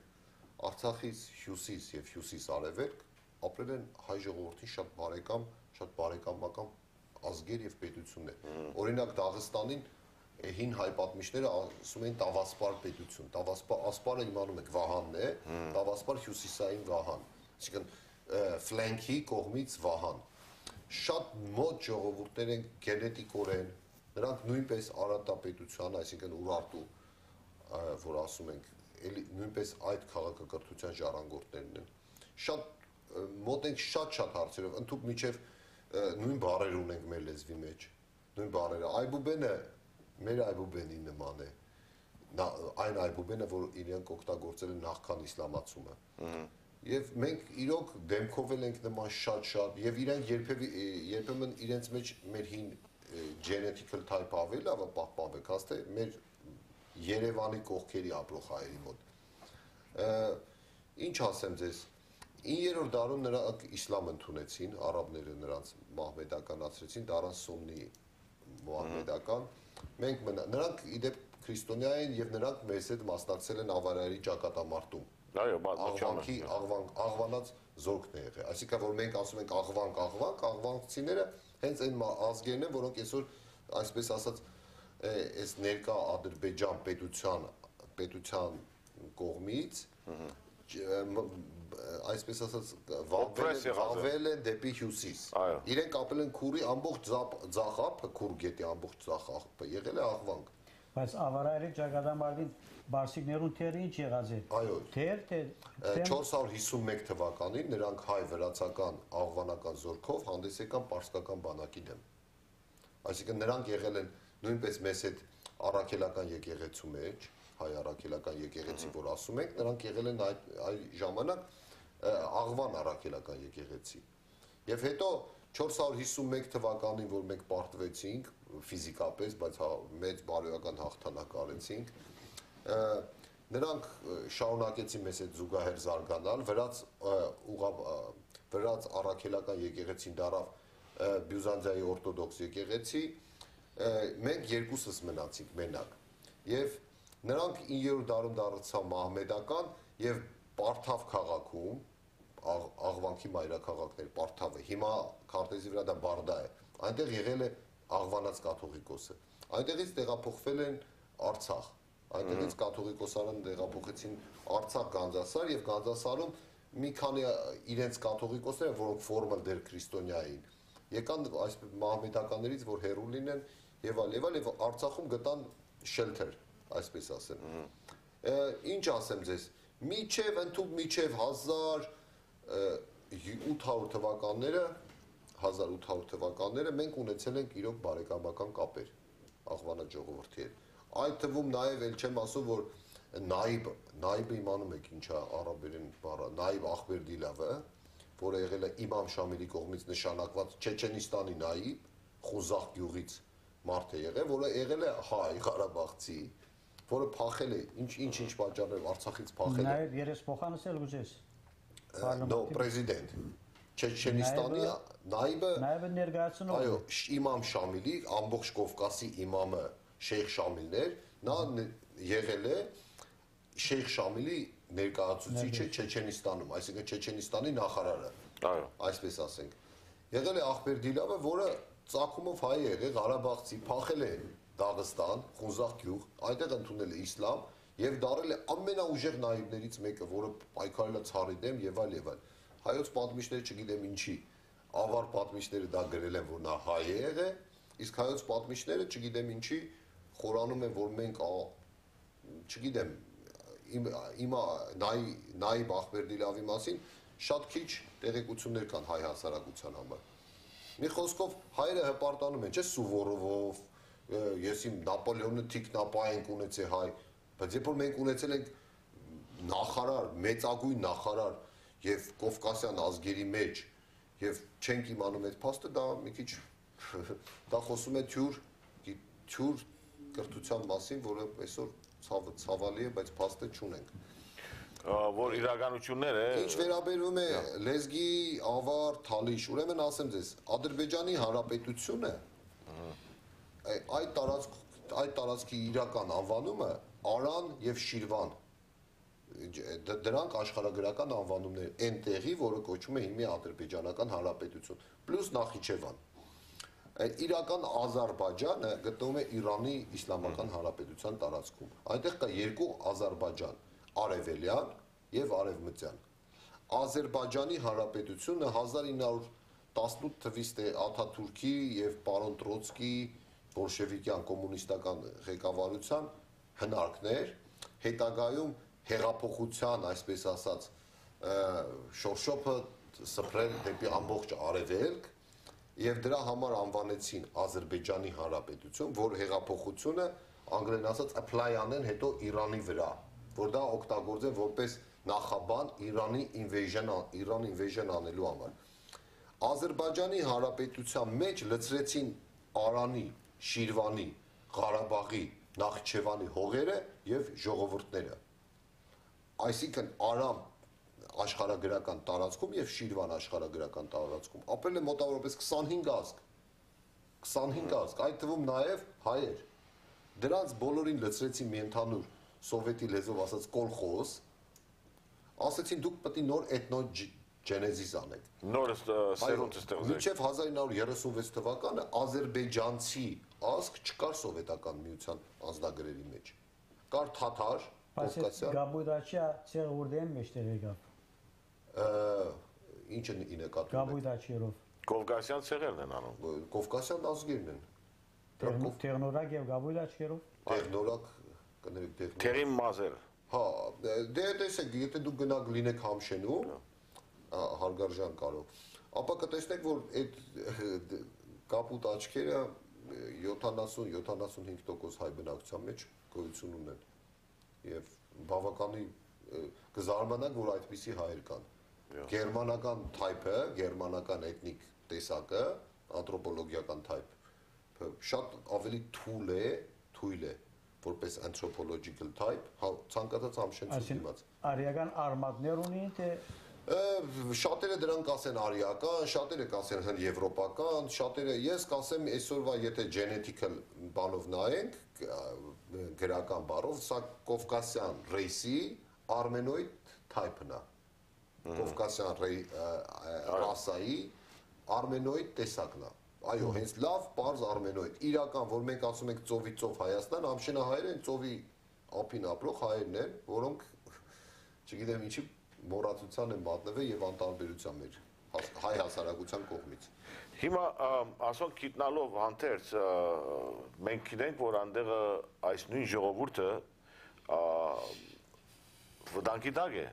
Արցախից հյուսիս եւ հյուսիս արևելք ապրել են հայ ժողովրդի շատ բարեկամ, շատ բարեկամական ազգեր եւ պետություններ։ Օրինակ Դաղստանին հին հայ պատմիչները ասում են Տավասպար պետություն, Տավասպարը իմանում եք Վահանն է, Տավասպար հյուսիսային Վահան, այսինքն ֆլենքի կողմից Վահան։ Շատ մոտ ժողովուրդներ են գենետիկորեն, նրանք նույնպես արատապետության, այսինքն Ուրարտու, որ ասում ենք, նույնպես այդ քաղաքակրթության ժառանգորդներն են։ Շատ մոտ ենք շատ-շատ հարցերով, ընդհանուր միջև նույն բառեր ունենք մեր լեզվի մեջ, նույն բառերը։ Այբուբենը մեր այբուբենի նման է, այն այբուբենը, որ իրենք օգտագործել են նախքան իսլամացումը։ Եվ մենք իրոք դեմքովել ենք նման շատ-շատ, և իրենք երբեմն իրենց մեջ մեր հին genetical type ավել ավա պահպանվեք, հաստե մեր Երևանի կողքերի ապրող հայերի մոտ։ Ինչ ասեմ ձեզ, 9-րդ դարում նրանք իսլամ ընդունեցին, արաբները նրանց մահմեդականացրեցին, դարան Սուննի մահմեդական։ Մենք նրանք իդեպ քրիստոնյա են և նրանք մեզ հետ մասնակցել են Ավարայի ճակատամարտում։ Աղվանած զորքն է եղել։ Այսինքն որ մենք ասում ենք աղվանք, աղվանք, աղվանքցիները հենց այն ազգերն են, որոնք այսօր այսպես ասած այս ներկա Ադրբեջան պետության կողմից այսպես ասած վավել են դեպի հյուսիս։ Իրենք ապրել են քուրի ամբողջ ձախափը, քուր գետի ամբողջ ձախափը եղել է աղվանք։ Բայց Ավարայի ճակատամարտին բարսիկներուն թերը ինչ եղած է։ Այո։ 451 թվականին նրանք հայ վրացական աղվանական զորքով հանդես եկան պարսկական բանակի դեմ։ Այսինքն նրանք եղել են նույնպես մեզ հետ առաքելական եկեղեցու մեջ, հայ առաքելական եկեղեցի, որ ասում ենք, նրանք եղել են այդ ժամանակ աղվան առաքելական եկեղեցի։ Եվ հետո 451 թվականին, որ մենք պարտվեցինք ֆիզիկապես, բայց մեծ բարոյական հաղթանակ արեցինք, նրանք շարունակեցին մեզ այդ զուգահեռ զարգանալ, վրաց առաքելական եկեղեցին դարավ Բյուզանդիայի օրտոդոքս եկեղեցի, մենք երկուսս մնացինք մենակ։ Եվ նրանք 9-րդ դարում դարձավ մահմեդական և Պարթավ քաղաքում, աղվանքի մայրաքաղաքներ, Պարթավը, հիմա քարտեզի վրա դա բարդա է, այնտեղ եղել է աղվանած կաթողիկոսը, այնտեղից տեղափոխվել են Արցախ, այնտեղից կաթողիկոսարան տեղափոխեցին Արցախ Գանձասար և Գանձասարում մի քանի իրենց կաթողիկոսները, որոնք ֆորմալ դեռ քրիստոնյա էին, եկան այս մահմեդականներից, որ հեռու լինեն և այլ և այլ և Արցախում գտան շելթեր, այսպես ասեմ։ Ինչ ասեմ ձեզ, միջև 1800 թվականները մենք ունեցել ենք իրոք բարեկամական կապեր աղվանած ժողովրդի հետ։ Այդ թվում նաև էլ չեմ ասում, որ նայբը իմանում եք ինչա արաբերեն բառը, նայբ Ախբերդիլավը, որը եղել է Իմամ Շամիլի կողմից նշանակված Չեչենիստանի նայբ, Խուզախ գյուղից մարդ է եղել, որը եղել է հայ Ղարաբաղցի, որը փախել է, ինչ-ինչ պատճառներով Արցախից փախել է։ Նայբ երեսփոխանս էլ ուզես։ Նո, պրեզիդենտ, Չեչենիստանի նայբը ներկայացնող է Իմամ Շամիլի, ամբողջ Կովկասի իմամը Շեյխ Շամիլն էր, նա եղել է Շեյխ Շամիլի ներկայացուցիչը Չեչենիստանում, այսինքն Չեչենիստանի նախարարը, այսպես ասենք։ Եղել է Ախբերդիլավը, որը ծագումով հայ է, Ղարաբաղցի, փախել է Դաղստան, Խուզախ գյուղ, այդտեղ ընդունել է իսլամ և դարել է ամենաուժեղ նայիբներից մեկը, որը պայքարել է ցարի դեմ և այլ և այլ։ Հայոց պատմիչները չգիտեմ ինչի, ավար պատմիչները դա գրել են, որ նա հայ է եղել է, իսկ հայոց պատմիչները չգիտեմ ինչի խորանում են, որ մենք չգիտեմ, իմա նայիբ Ախբերդիլավի մասին շատ քիչ տեղեկություններ կան հայ հասարակության համար։ Մի խոսքով հայերը հպարտանում են, չէ՞ Սուվորովով, ես իմ Նապոլեոնը թիկնապա ենք ունեցել հայ, բայց երբ որ մենք ունեցել ենք նախարար, մեծագույն նախարար և Կովկասյան ազգերի մեջ և չենք իմանում այդ փաստը, դա մի քիչ դա խոսում է թյուր կրթության մասին, որը այսօր ցավալի է, բայց փաստը չունենք։ Որ իրականությունները ինչ վերաբերում է Լեզգի, Ավար, Թալիշ, ուրեմն ասեմ ձեզ, Ադրբեջանի Հանրապետությունը այդ տարածքի իրական անվանումը Արան եւ Շիրվան, դրանք աշխարհագրական անվանումներ են, այնտեղի, որը կոչվում է հիմա Ադրբեջանական Հանրապետություն, պլյուս Նախիջևան։ İrakan Azerbaycan գտնվում է İran'ı İslamakan Հանրապետության տարածքում. Այդտեղ կա երկու Azerbaycan, Արևելյան եւ Արևմտյան. Azerbaycan'ı Հանրապետությունը 1918 թվականից Աթաթուրքի եւ պարոն Տրոցկի բոլշևիկյան կոմունիստական ղեկավարության հնարքներ, հետագայում հեղափոխության, այսպես ասած, շորշոփը սփռել դեպի ամբողջ արևելք Եվ դրա համար անվանեցին Ադրբեջանի Հանրապետություն, որ հեղափոխությունը անգլերեն ասած apply-անեն հետո Իրանի վրա, որ դա օգտագործեն որպես նախաբան Իրանի invasion անելու համար։ Ադրբեջանի Հանրապետության մեջ լծրեցին Արանի, Շիրվանի, Ղարաբաղի, Նախիջևանի հողերը եւ ժողովուրդները։ Այսինքն Արամ աշխարհագրական տարածքում եւ Շիրվան աշխարհագրական տարածքում ապրել է մոտավորապես 25 ազգ, այդ թվում նաեւ հայեր։ Դրանց բոլորին լծրեցին մի ընդհանուր սովետի լեզվով ասած կոլխոզ, ասացին դուք պետք է նոր էթնոջենեզիս անեք։ Նոր սերունդ ստեղծել։ Մինչեւ 1936 թվականը ազերբայջանցի ազգ չկար սովետական միության ազգագրերի մեջ։ Կար թաթար, Կովկասյան։ Գաբուդաչիա ցեղուրդեն մեջտեղ եկավ։ Ինչն է նկատում։ Գաբուդաչիերով։ Կովկասյան ցեղերն են անում։ Կովկասյան ազգերն են։ Տեխնորակ եւ գաբուդաչիերով։ Տեխնորակ կներեք տեխնորակ։ Թերիմ մազեր։ Հա, դե տեսեք, եթե դուք գնաք լինեք Համշենում, հարգարժան կարող, ապա կտեսնեք, որ այդ կապուտ աչքերը 70-75% հայ բնակության մեջ գոյություն ունեն։ Եվ բավականին կզարմանաք, որ այդպիսի հայեր կան։ Գերմանական թայփը, գերմանական էթնիկ տեսակը, անտրոպոլոգիական թայփը շատ ավելի թույլ է, որպես anthropological type, ցանկացած ամշենցից դիմաց։ Արիական արմատներ ունի, թե շատերը դրանք ասեն արիական, շատերը կասեն հնդեվրոպական, շատերը ես կասեմ այսօրվա եթե genetic-ալ բանով նայենք, գրական բառով, սա կովկասյան ռեյսի արմենոիդ type-ն է։ Կովկասյան ռասայի արմենոիդ տեսակն է։ Այո, հենց լավ, բարձ արմենոիդ։ Իրական, որ մենք ասում ենք ծովի ծով Հայաստան, ամշենահայերը են ծովի ափին ապրող հայերն են, որոնք չգիտեմ ինչի մոռացության են մատնվել եւ անտարբերության մեջ հայ հասարակության կողմից։ Հիմա ասոնք գիտնալով հանդերձ մենք գիտենք, որ անդեղը այս նույն ժողովուրդը վտանգի տակ է։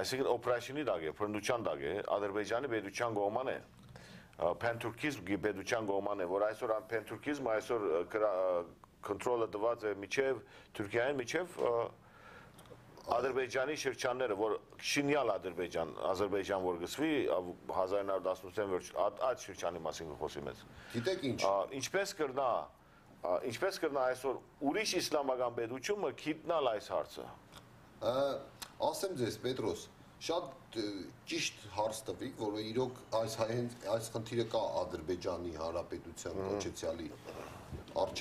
Այսինքն օպրեսիոնի տակ է, բռնության տակ է, Ադրբեջանի բռնության գոհման է։ Պենթուրքիզմի բեդության գոհման է, որ այսօր պենթուրքիզմը այսօր կոնտրոլը դված է միջև Թուրքիային, միջև Ադրբեջանի շրջանները, որ Շինյալ Ադրբեջան, Ադրբեջան որ գծվի 1918-ին այդ շրջանի մասին խոսում ենք։ Գիտեք ինչ։ Ինչպես կրնա այսօր ուրիշ իսլամական բեդությունը գիտնալ այս հարցը։ Ասեմ ձեզ, Պետրոս, Շատ ճիշտ հարց տվիք, որ իրոք այս խնդիրը կա Ադրբեջանի Հանրապետության կոչեցյալի առջև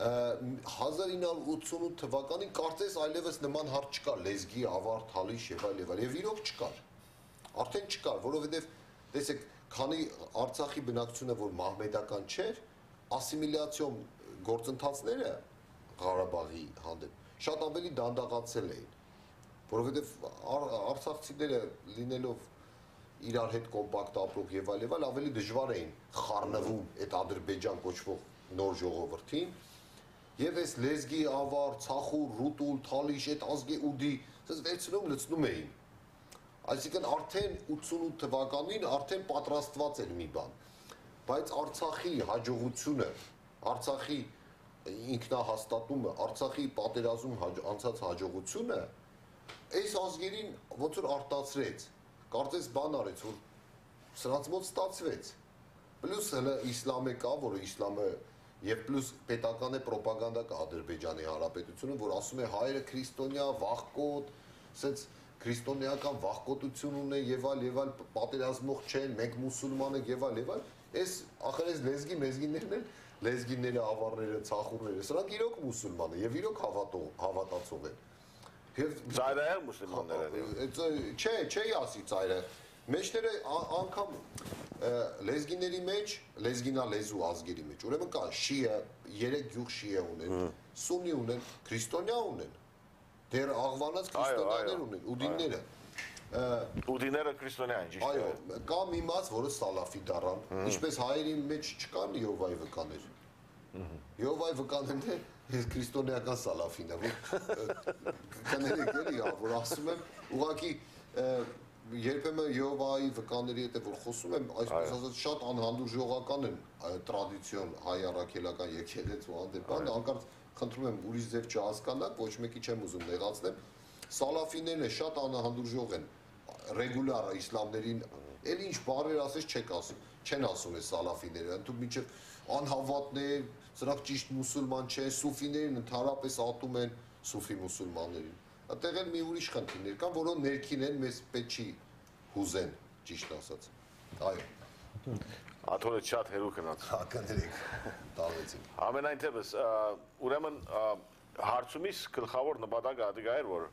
1988 թվականին կարծես այլևս նման հարց չկար, լեզգի, ավար, թալիշ եւ այլն, եւ իրոք չկար։ Արդեն չկար, որովհետեւ տեսեք, քանի Արցախի բնակչությունը որ մահմեդական չէր, ասիմիլյացիոն գործընթացները Ղարաբաղի հանդեպ շատ ավելի դանդաղացել էին։ Որովհետև արցախցիները լինելով իրար հետ կոմպակտ ապրող եւ այլն ավելի դժվար էին խառնվում այդ Ադրբեջան կոչվող նոր ժողովրդին եւ այս լեզգի, ավար, ցախուր, ռուտուլ, թալիշ այդ ազգի ուդի ասես վերցնում լցնում էին։ Այսինքն արդեն 88 թվականին արդեն պատրաստված էր մի բան։ Բայց Արցախի հաջողությունը, Արցախի ինքնահաստատումը, Արցախի պատերազմ անցած հաջողությունը Այս ազգերին ոնց որ արտացրեց, կարծես բան արեց, որ սրանց մոտ ստացվեց։ Պլյուս հələ իսլամը կա, որ իսլամը եւ պլյուս պետական է պրոպագանդա կա Ադրբեջանի Հանրապետությունը, որ ասում է հայերը քրիստոնյա, վախկոտ, Սենց քրիստոնեական վախկոտություն ունեն եւալ եւալ պատերազմող չեն, մենք մուսուլման ենք եւալ եւալ, այս ախրես լեզգի մեզգիներն են, լեզգիները, ավարները, ցախուրները, սրանք իրոք մուսուլման են եւ իրոք հավատացող են։ Եվ ծայրահեղ մուսուլմաններ են։ Չէ, չէի ասի ծայրահեղ։ Մեջները անգամ լեզգիների մեջ, լեզգինա լեզու ազգերի մեջ, ուրեմն կա շիա, 3 գյուղ շիա ունեն, սուննի ունեն, քրիստոնյա ունեն, դեր աղվանած քրիստոնյաներ ունեն, ուդինները։ Ուդինները քրիստոնյա են, ճիշտ է։ Այո, կա մի մաս, որը սալաֆի դառան, ինչպես հայերի մեջ չկան Եհովայի վկաներ։ Եհովայի վկաները քրիստոնեական սալաֆին է, որ կներեք էլի, որ ասում եմ, ուղղակի Երբեմն Եհովայի վկաների հետ որ խոսում եմ, այսպես ասած շատ անհանդուրժողական են տրադիցիոն հայ առաքելական եկեղեցի ու հանդեպան, անկարծ խնդրում եմ ուրիշ ձև չհասկանաք, ոչ մեկի չեմ ուզում նեղացնել։ Սալաֆիներն է շատ անհանդուրժող են, ռեգուլար իսլամներին, էլ ինչ բառեր ասես չեք ասում, չեն ասում այս սալաֆիները, ընդդեմ մինչև անհավատներ, սրանք ճիշտ մուսուլման չեն, սուֆիներին ընդհանրապես ատում են սուֆի մուսուլմաններին։ Այդտեղ էլ մի ուրիշ խնդիրներ կան, որոնք ներքին են, մեզ պետք չի հուզեն, ճիշտ ասած։ Այո։ Աթորը շատ հերուկ հնաց։ Ակնդրեք, տալվեցինք։ Ամենայն թեպս, ուրեմն հարցումիս գլխավոր նպատակը դա էր, որ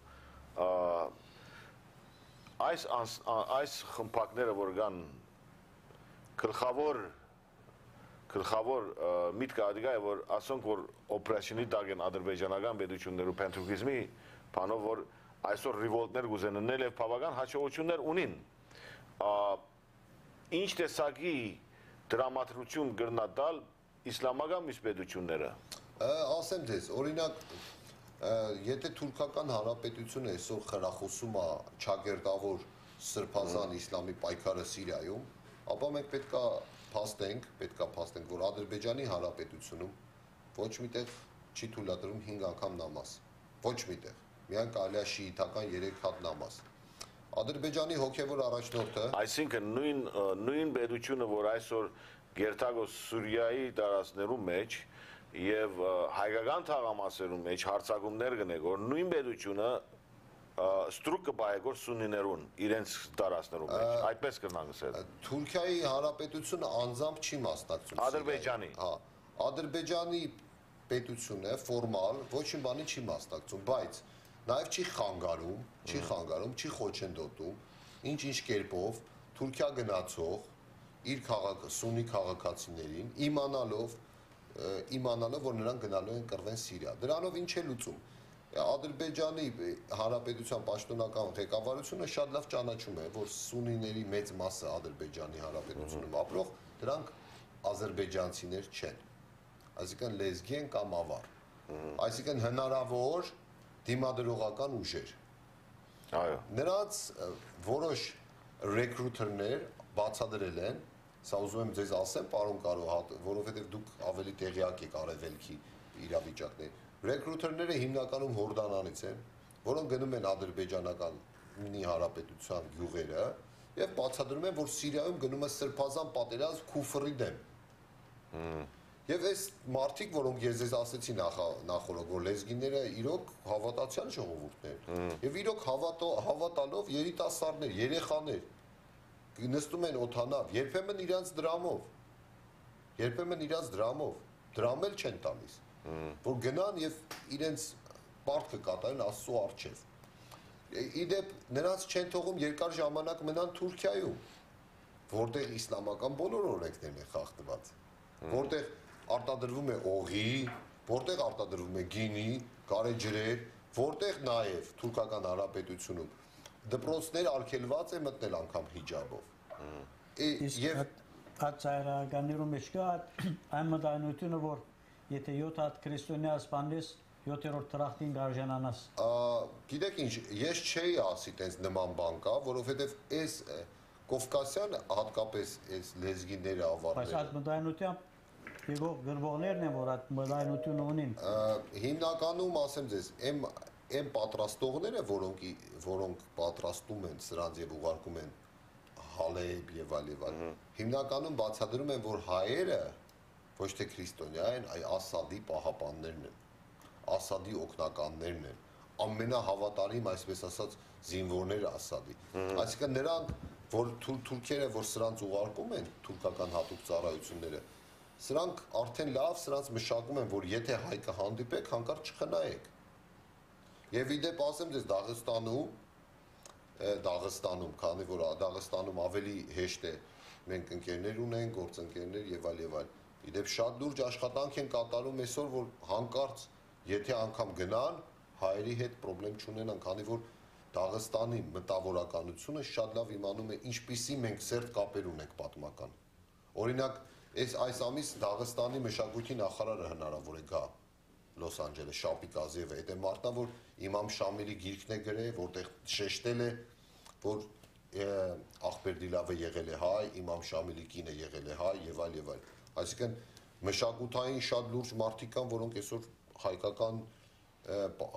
այս խմբակները, որ կան գլխավոր միտքը դա էր, որ ասոնք, որ օպրեսիոնի տակ են ադրբեջանական պետություններու փենտրուկիզմի Պանով, որ այսօր ռիվոլտներ գուզեննել և պավական հաջողություններ ունին, ինչ տեսակի դրամատրություն գրնատալ իսլամական միսպետությունները։ Ասեմ ձեզ, օրինակ, եթե թուրքական հանրապետությունը այսօր խրախուսում է չակերտավոր սրբազան իսլամի պայքարը Սիրիայում, ապա մենք պետք է փաստենք, որ Ադրբեջանի հանրապետությունում ոչ մի տեղ չի թույլատրվում 5 անգամ նամազ, ոչ մի տեղ։ Միայն կարելի է շիիթական 3 հատ նամազ։ Ադրբեջանի հոգևոր առաջնորդը, այսինքն նույն պետությունը, որ այսօր Գերտագոս Սուրիայի տարածքներում մեջ եւ հայկական թաղամասերում մեջ հարցակումներ գնեք, որ նույն պետությունը ստրուկ կբայեգոր սունիներուն իրենց տարածքներում մեջ, այդպես կնանք ասել։ Թուրքիայի հանրապետությունը անձամբ չի մասնակցում։ Ադրբեջանի։ Հա, Ադրբեջանի պետությունը ֆորմալ ոչ մի բանի չի մասնակցում, բայց Նաև չի խանգարում, չի խոչընդոտում, ինչ-ինչ կերպով Թուրքիա գնացող իր սուննի քաղաքացիներին իմանալով, որ նրանք գնալու են կռվեն Սիրիա։ Դրանով ինչ է լուծում։ Ադրբեջանի հանրապետության պաշտոնական ղեկավարությունը շատ լավ ճանաչում է, որ սուննիների մեծ մասը Ադրբեջանի հանրապետությունում ապրող, դրանք ադրբեջանցիներ չեն։ Այսինքն լեզգի են կամ ավար։ Այսինքն հնարավոր դիմադրողական ուժեր։ Նրանց որոշ ռեկրուտերներ բացադրել են, սա ուզում եմ ձեզ ասեմ, պարոն Կարոհատ, որովհետև դուք ավելի տեղյակ եք արևելքի իրավիճակների։ Ռեկրուտերները հիմնականում Հորդանանից են, որոնք գնում են ադրբեջանական հանրապետության գյուղերը եւ բացադրում են, որ Սիրիայում գնում է սրբազան պատերազմ Քուֆրի դեմ։ Եվ այս մարդիկ, որոնք ես ձեզ ասեցի նախորդ, որ լեզգիները իրոք հավատացյալ ժողովուրդներ, և իրոք հավատալով երիտասարդներ, երեխաներ, նստում են օդանավ, երբեմն իրանց դրամով, դրամ էլ չեն տալիս, որ գնան և իրենց պարտքը կատարեն Աստծո առջև։ Իդեպ նրանց չեն թողում երկար ժամանակ մնան Թուրքիայում, որտեղ իսլամական բոլոր օրենքներն են խախտված, որտեղ արտադրվում է օղի, որտեղ արտադրվում է գինի, կարեջրեր, որտեղ նաև թուրքական հանրապետությունում դպրոցներ արգելված է մտնել անգամ հիջաբով։ Իսկ այդ ծայրահեղականներում մեջ կա այն մտայնությունը, որ եթե 7 հատ քրիստոնյա սպանես, 7-րդ տրախտին գարժանանաս։ Գիտեք ինչ, ես չէի ասի տենց նման բան կա, որովհետև այս Կովկասյան հատկապես այս լեզգիները ավարները։ Բայց այդ մտայնությամբ Եգող գրվողներն են, որ այդ մտայնությունը ունին։ Հիմնականում ասեմ ձեզ, եմ պատրաստողները, որոնք պատրաստում են սրանց և ուղարկում են Հալեբ և այլևալ, հիմնականում բացադրում են, որ հայերը ոչ թե քրիստոնյա են, այ Ասադի պահապաններն են, Ասադի օգնականներն են, ամենահավատարիմ, այսպես ասած, զինվորները Ասադի։ Այսինքն նրանք, որ թուրքերը, որ սրանց ուղարկում են, թուրքական հատուկ ծառայությունները, սրանք արդեն լավ սրանց մշակում են, որ եթե հայկը հանդիպեք, հանկարծ չխնայեք։ Եվ ի դեպ ասեմ ձեզ, Դաղստանում, քանի որ Դաղստանում ավելի հեշտ է, մենք ընկերներ ունենք, գործընկերներ եւալ։ Ի դեպ շատ լուրջ աշխատանք են կատարում այսօր, որ հանկարծ, եթե անգամ գնան, հայերի հետ խնդրեմ չունենան, քանի որ Դաղստանի մտավորականությունը շատ լավ իմանում է, ինչպիսի մենք սերտ կապեր ունենք պատմական։ Օրինակ, այս ամիս Դաղստանի մշակույթի նախարարը հնարավոր է գա Լոս Անջելես, Շապիկ Ազիևը, այդ է մարդն, որ Իմամ Շամիլի գիրքն է գրել, որտեղ շեշտել է, որ ախպեր Դիլավը եղել է հայ, Իմամ Շամիլի կինը եղել է հայ, եւ այլ եւ այլ։ Այսինքն մշակութային շատ լուրջ մարդիկ կան, որոնք այսօր հայկական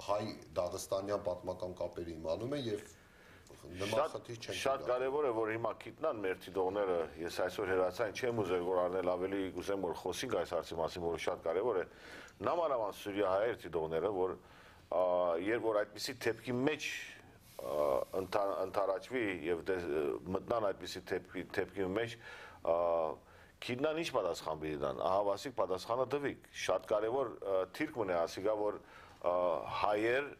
հայ դաղստանյան պատմական կապերը իմանում են եւ շատ կարևոր է, որ հիմա գիտնան մեր դիտողները, ես այսօր հերացան չեմ ուզել, որ անել ավելի գուցեմ, որ խոսենք այս հարցի մասին, որը շատ կարևոր է, նամանավան Սուրիա հայեր դիտողները, որ երբ որ այդպիսի թեփքի մեջ ընթարաճվի եւ մտնան այդպիսի թեփքի մեջ, գիտնան ինչ պատասխան բերան, ահավասիկ պատասխանը տվիք, շատ կարևոր թիրք մնա, ասիկա, որ հայեր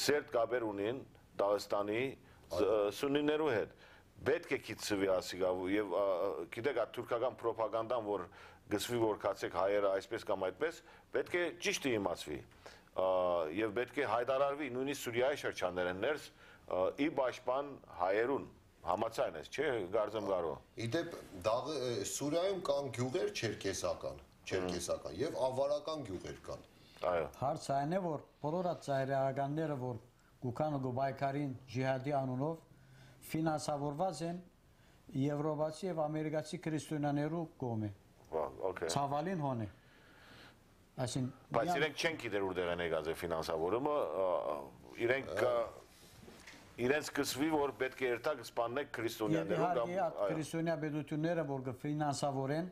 սերտ կապեր ունին Դաղստանի Սունիներու հետ, պետք է գիծվի ասիկավ, և գիտեք այդ թուրքական պրոպագանդան, որ գծվի, որ կացեք հայերը այսպես կամ այդպես, պետք է ճիշտ իմացվի, և պետք է հայտարարվի, նույնիսկ Սուրիայի շրջաններ են ներս, ի պաշտպան հայերուն, համաձայն ես, չէ՞ գարզեմ գարո։ Ի դեպ Սուրիայում կան գյուղեր չերկեսական և ավարական գյուղեր կան։ Հարցը այն է, որ բոլորած ծայրահեղականները, որ Գուկան ու բայկարին ջիհադի անունով ֆինանսավորված են եվրոպացի և ամերիկացի քրիստոնյաներու կողմէ։ Ցավալին հոն է։ Բայց իրենք չեն գիտեր որտեղ են եկած ֆինանսավորումը, իրենց կսվի, որ պետք է երթակ սպաննեք քրիստոնյաներուն կամ։ Իհարկե, քրիստոնյա պետությունները, որ կֆինանսավորեն,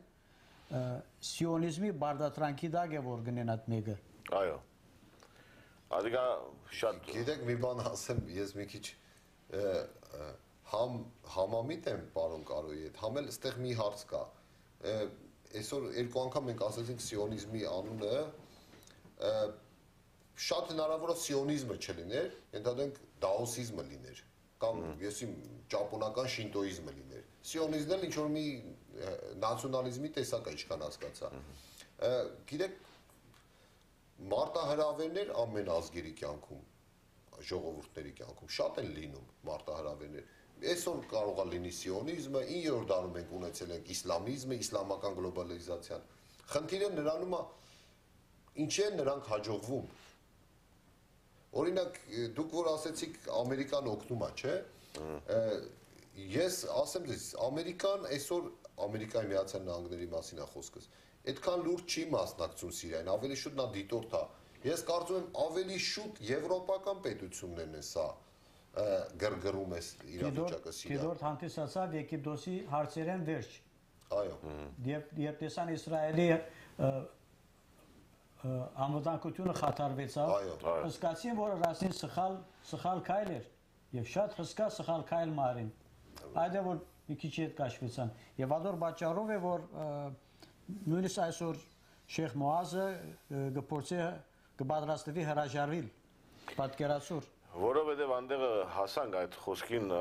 սիոնիզմի բարդատրանքի տակ է, որ գնեն այդ մեկը։ Այո։ Ադիկա շատ… Գիտեք, մի բան ասեմ, ես մի քիչ համամիտ եմ պարոն Կարոյի հետ, համ էլ ստեղ մի հարց կա։ Այսօր երկու անգամ մենք ասեցինք սիոնիզմի անունը, շատ հնարավոր է սիոնիզմը չլիներ, ենթադրենք դաոսիզմը լիներ, կամ ես իմ ճապոնական շինտոիզմը լիներ։ Սիոնիզմն էլ ինչ-որ մի նացիոնալիզմի տեսակ է, ինչքան հասկացա։ Գիտեք, մարտահրավերներ ամեն ազգերի կյանքում, ժողովուրդների կյանքում, շատ են լինում մարտահրավերներ։ Այսօր կարող է լինի սիոնիզմը, 9-րդ դարում մենք ունեցել ենք իսլամիզմը, իսլամական գլոբալիզացիան։ Խնդիրը նրանում է, ինչի են նրանք հաջողվում։ Օրինակ, դուք որ ասեցիք Ամերիկան օգնում է, չէ՞։ Ես ասեմ ձեզ, Ամերիկան այսօր Ամերիկայի Միացյալ Նահանգների մասին է խոսքս։ Այդքան լուրջ չի մասնակցում Սիրիային, ավելի շուտ նա դիտորդ է։ Ես կարծում եմ, ավելի շուտ եվրոպական պետություններն են սա գրգռում է իրավիճակը Սիրիայում։ Դիտորդ հանդիսացավ Եգիպտոսի հարցերեն վերջ։ Այո։ Երբ տեսան Իսրայելի անվտանգությունը խաթարվեցավ, հսկացին, որ ռասին սխալ քայլ էր և շատ հսկա սխալ քայլ մարին։ Այդ է, որ մի քիչ հետ կաշվեցան։ Եվ ադոր պատճառով է, որ նույնիսկ այսօր Շեյխ Մոազը գործի կպատրաստվի հրաժարվել պատկերացուր։ Որովհետև այնտեղ հասանք այդ խոսքին,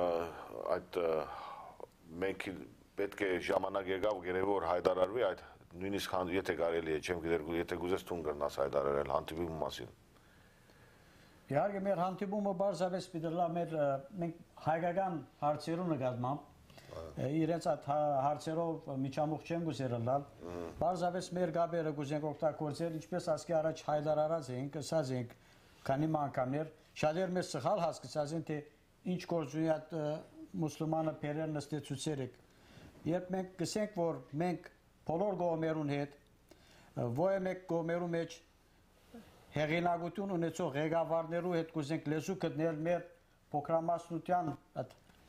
այդ մենք պետք է ժամանակ եկավ գերեվոր հայտարարվի, այդ նույնիսկ եթե կարելի է, չեմ գիտեր, եթե գուզես տուն կրնաս հայտարարել հանդիպումի մասին։ Իհարկե մեր հանդիպումը բարձրապես պիտի լա մեր հայկական հարցերուն նկատմամբ, իրենց այդ հարցերով միջամուխ չենք ուզերել լալ, բարձրապես մեր գաբերը կուզենք օգտագործել, ինչպես ասկի առաջ հայտարարած էինք, ասած էինք քանի անգամներ, շատեր մեզ սխալ հասկացած են, թե ինչ գործունեություն է այդ մուսուլմանը բերել նստեցուցերեք։ Երբ մենք գսենք, որ մենք բոլոր կողմերուն հետ, ոյե մեկ կողմերու մեջ հեղինակություն ունեցող ղեկավարներու հետ կուզենք լեզու գտնել մեր փոքրամասնության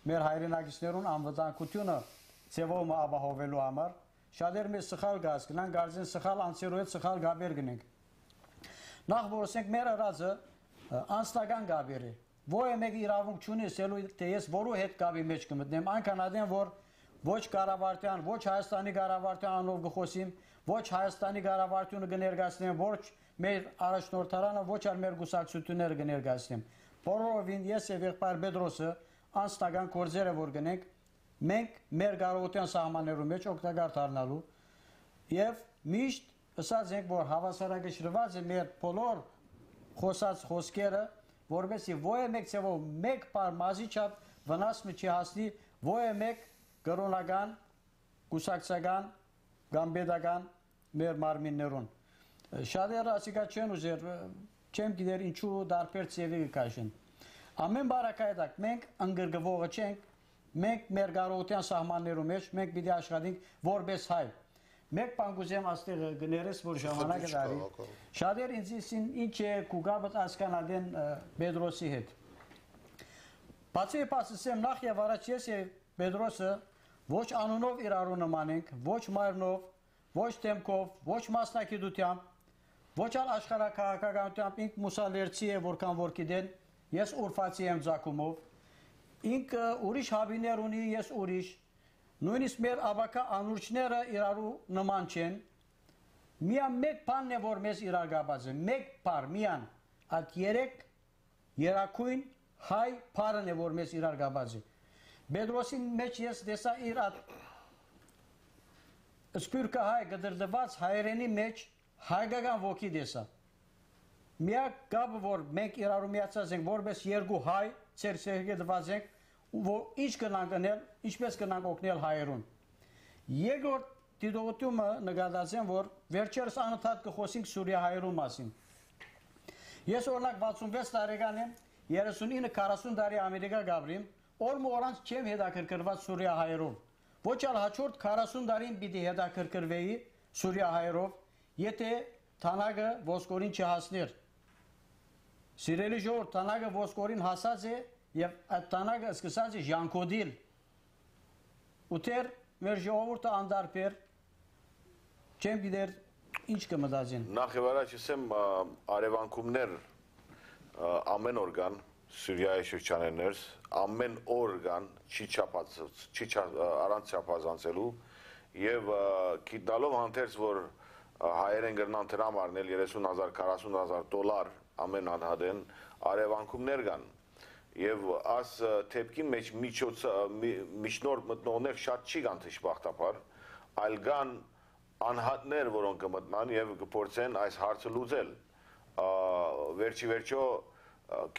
մեր հայրենակիցներուն անվտանգությունը ձևով ապահովելու համար, շատեր մեզ սխալ կհասկանան, կարծեն սխալ անձերու հետ սխալ գաբեր գնենք։ Նախ որոշենք մեր արածը Անստական գաբերի որ մեկի իրավունք չունի սելույթ ես որու հետ գաբի մեջ կմտնեմ այնքան ադեն որ ոչ կառավարության ոչ հայաստանի կառավարության անով գխոսիմ ոչ հայաստանի կառավարությունը կներկայացնեմ ոչ մեր առաջնորդարանը ոչ ալ մեր գուսակցությունները կներկայացնեմ Բորովին ես եւ եղբայր Բեդրոսը անստական կորձերը որ գնենք մենք մեր գարողության սահմաններում մեջ օգտակար դառնալու եւ միշտ ասած ենք որ հավասարակշռված է մեր բոլոր Խոսած խոսքերը, որովհետև ոյե մեկ ծավալ մեկ բառ չափ վնաս մի չհասնի, ոյե մեկ կրոնական, գուսակցական, կամ պետական մեր մարմիններուն։ Շատ երասիկա չեն ուզեր, չեմ գիտեր ինչու դարբեր ծևի կաշեն։ Ամեն բարակայտակ մենք ընդգրկվող չենք, մենք մեր գարողության սահմաններում մեջ մենք պիտի աշխատենք որպես հայ։ Մեկ բան կուզեմ աստեղ գներես որ ժամանակ դարի շատեր ինձ ինչ է կուգաբտ ասկանալեն Բեդրոսի հետ բացի պասսեմ նախ եւ առաջ ես եւ Բեդրոսը ոչ անունով իրար նման ենք ոչ մայրնով ոչ դեմքով ոչ մասնակցությամբ ոչ ալ աշխարհակահաղականությամբ ինք մուսալերցի է որքան որ գիտեն ես ուրֆացի եմ Զակումով ինք ուրիշ հաբիներ ունի ես ուրիշ Նույնիսկ մեր աբակա անուրջները իրարու նման չեն։ Միան մեկ բանն է որ մեզ իրար գաբած է։ Մեկ բար, միան, այդ երեք երակույն հայ բառն է որ մեզ իրար գաբած է։ Բեդրոսին մեջ ես դեսա իր այդ սկյուրքը հայ գդրդված հայերենի մեջ հայկական ոգի դեսա։ Միակ գաբը որ մենք իրարու միացած ենք որպես երկու հայ ցերսերգեդված ենք Ինչ կնանք ընել, ինչպես կնանք օգնել հայերուն։ Երկրորդ դիտողությունը նկատեցին, որ վերջերս անընդհատ կխոսենք Սուրիա հայերու մասին։ Ես օրինակ 66 տարեկան եմ, 39-40 տարի Ամերիկա գաբրիմ, օրը առանց չեմ հետաքրքրված Սուրիա հայերով։ Ոչ ալ հաջորդ 40 տարին պիտի հետաքրքրվեի Սուրիա հայերով, եթե թանակը ոսկորին չհասներ։ Սիրելի ժողովուրդ, թանակը ոսկորին հասած է Եվ ատանագը սկսած է ժանքոդիլ, ուտեր մեր ժողովուրդը անդարբեր, չեմ գիտեր ինչ կմտածեն։ Նախ եւ առաջ ասեմ արևանքումներ ամեն օր կան Սուրիայի շրջաններս, ամեն օր կան առանց չափազանցելու եւ գիտնալով հանդերձ որ հայերեն գրնան դրամ առնել 30,000 40,000 դոլար ամեն անհատեն արևանքումներ կան Եվ աս թեպքի մեջ միջնորդ մտնողներ շատ չի կան դժբախտաբար, այլ կան անհատներ, որոնք կմտնան եւ կփորձեն այս հարցը լուծել։ Վերջի վերջո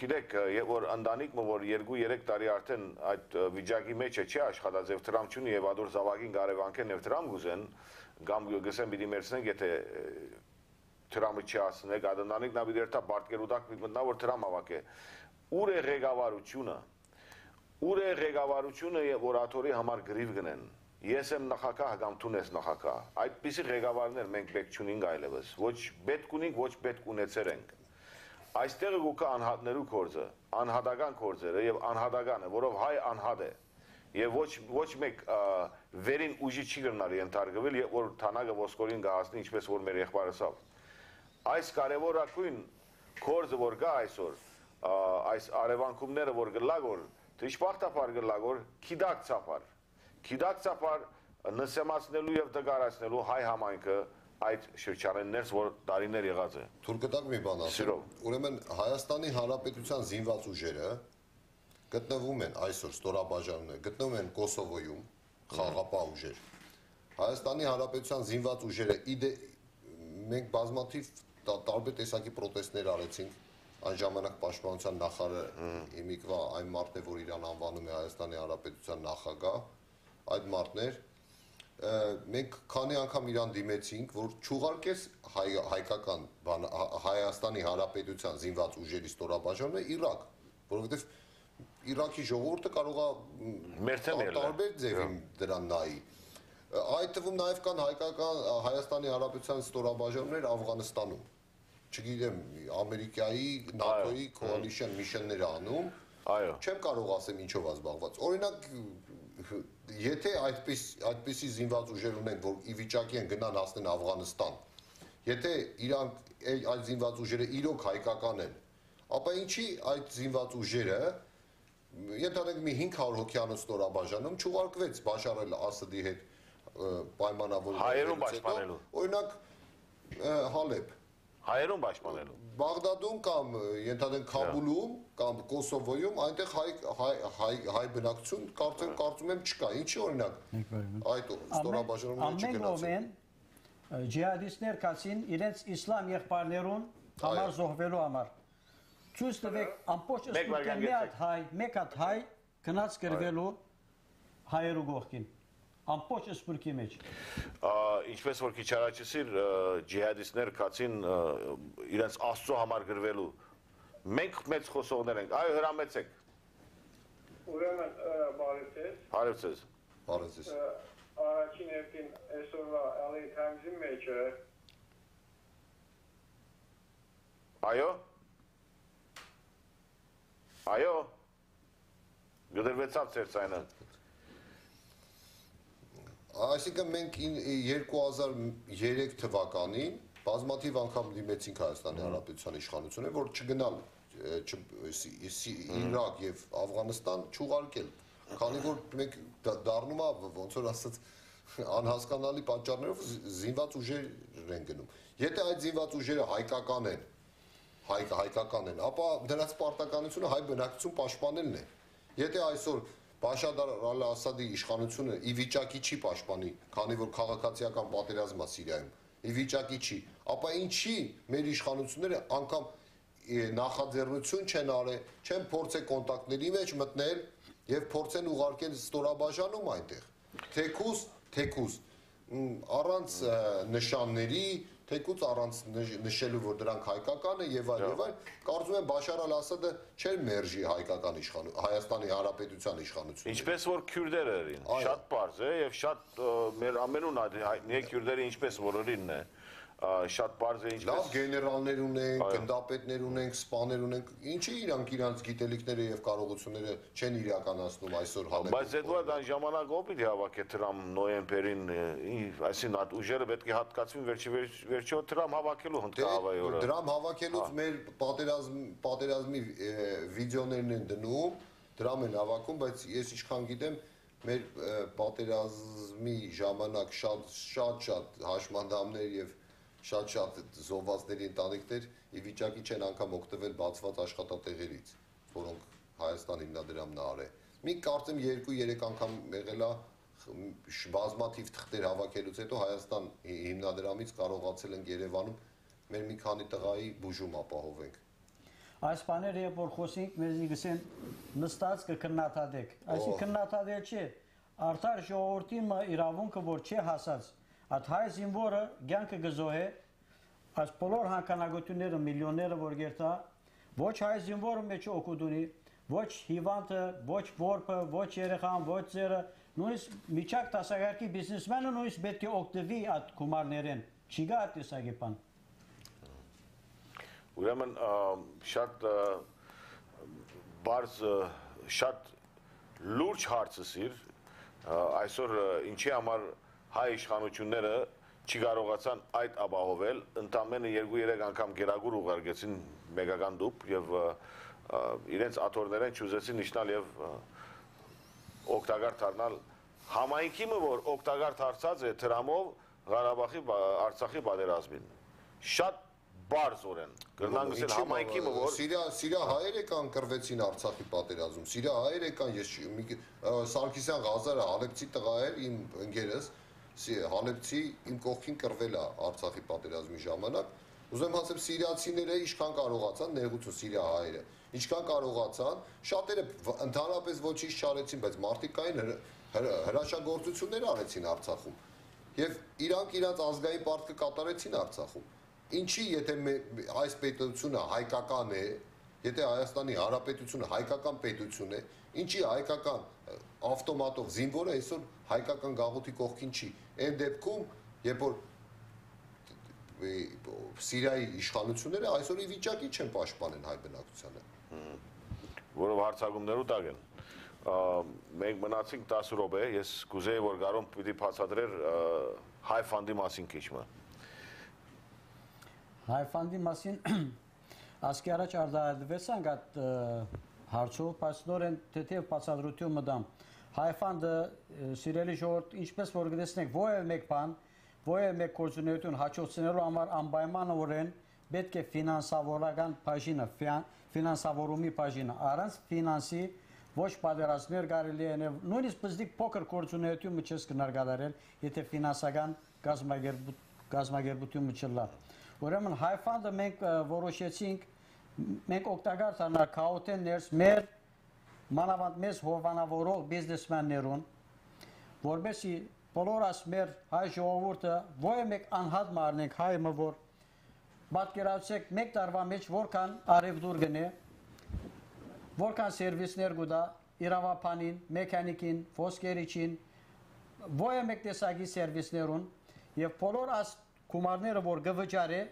գիտեք, որ ընտանիքը որ 2-3 տարի արդեն այդ վիճակի մեջ է չի աշխատած եւ դրամ չունի եւ ադոր զավակին կարեւանքեն եւ դրամ գուզեն, կամ գսեն պիտի մերցնեն, եթե դրամը չհասնեն, ընտանիքն ա պիտի երթա բարտկերուտակ մտնա որ դրամ հավաքե։ Ուր է ղեկավարությունը, որ աթորի համար գրիվ գնեն, ես եմ նախագահ կամ դու ես նախագահ, այդպիսի ղեկավարներ մենք պետք չունենք այլևս, ոչ պետք ունենք, ոչ պետք ունեցել ենք։ Այստեղ գուկա անհատներու կորձը, անհատական կորձերը եւ անհատականը, որով հայ անհատ է, եւ ոչ մեկ վերին ուժի չի գտնալու ընթարգվել, որ թանակը ոսկորին գահացնի, ինչպես որ մեր եղբայրը ասավ։ Այս կարեւորակույն կորձը որ գա այսօր Այս արևանքումները որ գլագոր, դժբախտաբար գլագոր, գիտակցաբար նսեմացնելու եւ դգարացնելու հայ համայնքը այդ շրջաններս որ տարիներ եղած է։ Թուրքտակ մի բան ասեմ, ուրեմն Հայաստանի Հանրապետության զինված ուժերը գտնվում են այսօր ստորաբաժանումները, գտնվում են Կոսովոյում խաղապահ ուժեր։ Հայաստանի Հանրապետության զինված ուժերը մենք բազմաթիվ տարբեր տեսակի պրոտեստներ արեցինք Այն ժամանակ պաշտպանության նախարարը իմիկվա այն մարդն է, որ իրան անվանում է Հայաստանի Հանրապետության նախագահ, այդ մարդն էր, մենք քանի անգամ իրան դիմեցինք, որ չուղարկես հայկական Հայաստանի Հանրապետության զինված ուժերի ստորաբաժանումը Իրաք, որովհետև Իրաքի ժողովուրդը կարող է տարբեր ձևի դրան նայի։ Այդ թվում նաև կան Հայաստանի Հանրապետության ստորաբաժանումներ Աֆղանստանում չգիտեմ, Ամերիկայի, ՆԱՏՕ-ի կոալիցիոն միսիաներ անում, չեմ կարող ասեմ ինչով ազբաղված։ Օրինակ, եթե այդպիսի զինված ուժեր ունենք, որ ի վիճակի են գնան հասնեն Աֆղանստան, եթե իրանք այդ զինված ուժերը իրոք հայկական են, ապա ինչի այդ զինված ուժերը ենթադրենք մի 500 հոգյանոց նորաբաժանում չուղարկվեց բաշարել ասդի հետ պայմանավորված հայերուն պաշտպանելու օրինակ Հալեբ հայերուն պաշտպանելու Բաղդադում կամ ենթադրենք Քաբուլում կամ Կոսովոյում այնտեղ հայ բնակություն կարծեմ չկա ինչի օրինակ այդ ստորաբաժանումները չգնացին Cihadistler kasin ilet İslam yekparlerun tamar zohvelu amar. Çünkü bek ampoş eskutten mekat hay kınats kervelu hayru gohkin. Ampoş eskurki meç. İnşves var ki çaraçısır cihadistler kasin ilet asso amar kervelu. Mek mets xosovnerenk. Ay hrametsek. Uremen barifsiz. Barifsiz. Barifsiz. Առաջին երկին այսօրվա L.A. Times-ի մեջ է։ Այո։ Այո։ Գդրվեցավ ծեր ցայնը։ Այսինքն մենք 2003 թվականին բազմաթիվ անգամ դիմեցինք Հայաստանի Հանրապետության իշխանությունը, որ չգնալ Իրաք եւ Աֆղանստան չուղարկել։ Քանի որ մենք դառնում է ոնց որ ասած անհասկանալի պատճառներով զինված ուժեր են գնում։ Եթե այդ զինված ուժերը հայկական են, ապա դրանց պարտականությունը հայ բնակչություն պաշտպանելն է։ Եթե այսօր Բաշար Ալ-Ասադի իշխանությունը ի վիճակի չի պաշտպանի, քանի որ քաղաքացիական պատերազմը Սիրիայում ի վիճակի չի, ապա ինչի մեր իշխանությունները անգամ նախաձեռնություն չեն արել, չեն փորձել կոնտակտների մեջ մտնել Եվ փորձեն ուղարկել ստորաբաժանում այնտեղ, թեկուզ առանց նշանների, թեկուզ առանց նշելու, որ դրանք հայկական է եւ այլ, կարծում եմ Բաշար Ալ-Ասադը չէր մերժի հայկական իշխանություն, Հայաստանի Հանրապետության իշխանությունը։ Ինչպես որ քյուրդերը էին, շատ բարձ է եւ շատ մեր ամենուն հայտնի քյուրդերը ինչպես որ օրինն է, շատ բարձ է ինչպես։ Լավ գեներալներ ունենք, գնդապետներ ունենք, սպաներ ունենք, ինչի իրանք իրանց գիտելիքները եւ կարողությունները չեն իրականացնում այսօր հալը։ Բայց այդ դուան ժամանակ ո՞վ պիտի հավաքե Թրամ նոյեմբերին, այսինքն այդ ուժերը պետք է հատկացվին վերջիո Թրամ հավաքելու հնդկահավայի օրը։ Դրամ հավաքելուց մեր պատերազմի վիդեոներն են դնում, դրամ են հավաքում, բայց ես ինչքան գիտեմ մեր պատերազմի ժամանակ շատ հաշմանդամներ եւ Շատ-շատ զոհվածների ընտանիքներ ի վիճակի չեն անգամ օգտվել բացված աշխատատեղերից, որոնք Հայաստան հիմնադրամն արել է։ Մի կարծեմ 2-3 անգամ եղել է բազմաթիվ թղթեր հավաքելուց հետո Հայաստան հիմնադրամից կարողացել ենք Երևանում մեր մի քանի տղայի բուժում ապահովենք։ Այս բաները երբ որ խոսենք, մեզի գսեն նստած կքննադատեք։ Այսինքն քննադատել չէ, արդար ժողովրդի իրավունքը որ չի հասած Athay zimvora gyank gazohe as polor hankanagotynere milyonere vor gerta voch hay zimvora meç okuduni voch hivanta voch vorpa voch yerekhan voch zera nuis michak tasagarki biznesmene nuis betki oktevi at kumarneren chiga atsagepan Uramen şart barz şart lurç hartsisir aysor inchi amar Հայ իշխանությունները չկարողացան այդ ապահովել, ընդամենը 2-3 անգամ գերագույն ուղարկեցին մեգական դուփ եւ իրենց աթորներեն չուզեցին իջնել եւ օգտակար դառնալ համայնքի մը որ օգտակար դարձած է Թրամով Ղարաբաղի Արցախի պատերազմին։ Շատ բարձորեն գրնանցել համայնքի մը որ Սիրիա հայերը կան կրվեցին Արցախի պատերազմում։ Սիրիա հայերը կան ես Սարգսյան Ղազարը Ալեփցի տղա էր իմ ընկերս Հալեփցի իմ կողքին կրվել է Արցախի պատերազմի ժամանակ, ուզում եմ ասեմ սիրիացիները ինչքան կարողացան ներգուցո սիրիա հայերը, ինչքան կարողացան, շատերը ընդհանրապես ոչինչ չարեցին, բայց մարդիկ կային հրաշագործություններ արեցին Արցախում եւ իրանք իրաց ազգային պարտքը կատարեցին Արցախում։ Ինչի եթե այս պետությունը հայկական է, եթե Հայաստանի Հանրապետությունը հայկական պետություն է, ինչի հայկական ավտոմատով զինվորը այսօր հայկական գաղութի կողքին չի։ Այն դեպքում, երբ որ Սիրիայի իշխանությունները այսօր ի վիճակի չեն պաշտպանել հայ բնակչությանը, որով հարձակումներ տակ են։ Մենք մնացինք 10 րոպե, ես կուզեի որ Գարոն պիտի փաստադրեր Հայ ֆանդի մասին քիչ մը։ Հայ ֆանդի մասին Askeraj ardaad vesangat harço pasdoren tetev pasad rutyum madam. Hayfan da Sireli jort inçpes vorgedesnek voe mekpan voe mek koordinatun haço senero amar ambayman oren betke finansavoragan pajina finansavurumi pajina arans finansi voş paderasner garilene nunis pızdik poker koordinatun mçesk nargalarel yete finansagan gazmager butum mçilla. Oremen hayfan da mek voroşetsink mek oktagar tanar kaoten ners mer Manavand mes hovanavoro biznesmenlerun. Vorbesi poloras mer hajo avurta voemek anhad marnek hayma vor. Batkeravsek mektarva meç vorkan arif durgene. Vorkan servisler guda iravapanin, mekanikin, foskeriçin. Voemek desagi servislerun. Ye poloras kumarnere vor gıvıcare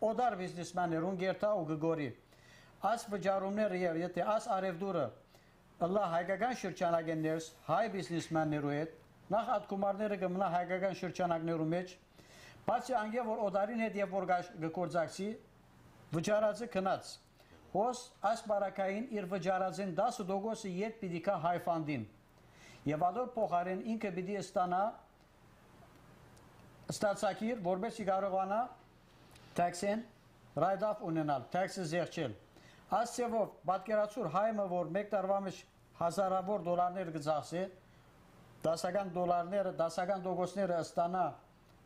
odar biznesmenlerun gerta u gıgori. As vıcarumner yevete as arif dura. Allah haygagan şirçanagen ders, hay biznesmen neruyet, nah at kumar nergim nah haygagan şirçanag nerumeç, patsi ange vor odarin hediye vorgaş gıkorzaksi, vıcarazı kınaç, hos as barakayin ir vıcarazın dası dogosu yet bidika hayfandin, yevador poharin inke bidi istana, statsakir vorbe sigarovana, teksen, raydaf unenal, teksiz zehçel. As sevov, batgeratsur hayma vor, mektarvamış hazara vor dolarner gızaksi, dasagan dolarner, dasagan dogosner astana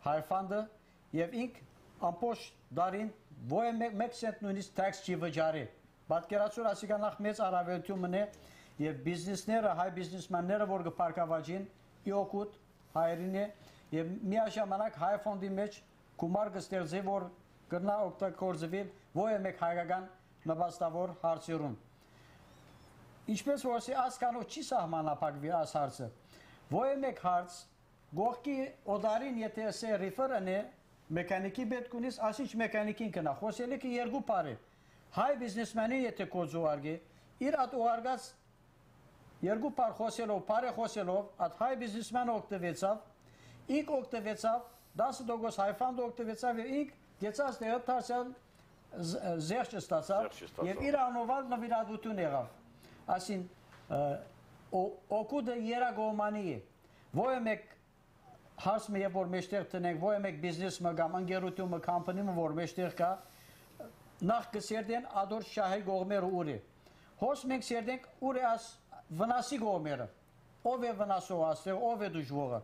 hayfandı, yev ink ampoş darin, voe meksent nunis teks çivıcari. Batgeratsur asigan ahmez araveltümüne, yev biznisnere, hay biznismenlere vorgı parkavacin, iokut, hayrini, yev miyajamanak hay fondimeç, kumar gısterzi vor, gırna okta korzivil, voe mek haygagan, Nabastavor harcıyorum. İşpes varsa askano çisahmana pak bir as harcı. Voemek harc, gohki odarin yetese referane mekaniki betkunis asiç mekanikin kena. Hoşeli ki yergu pare. Hay biznesmeni yete kozu varge. İrat oargas yergu par hoşelo pare hoşelo at hay biznesmen oktevetsav. İlk oktevetsav das dogos hayfan oktevetsav ve ilk geças deyip tarsan zehçe statsar, yev iranoval naviradutun eğaf. Asin, okuda yera gomaniye. Voemek hars meye vormeştertenek, voemek biznes magam, angerutum company mı vormeşterka, nah keserden ador şahi gomeri uri. Hosmek serden uri as vnasi gomeri. Ove vnaso aste, ove dujvoga.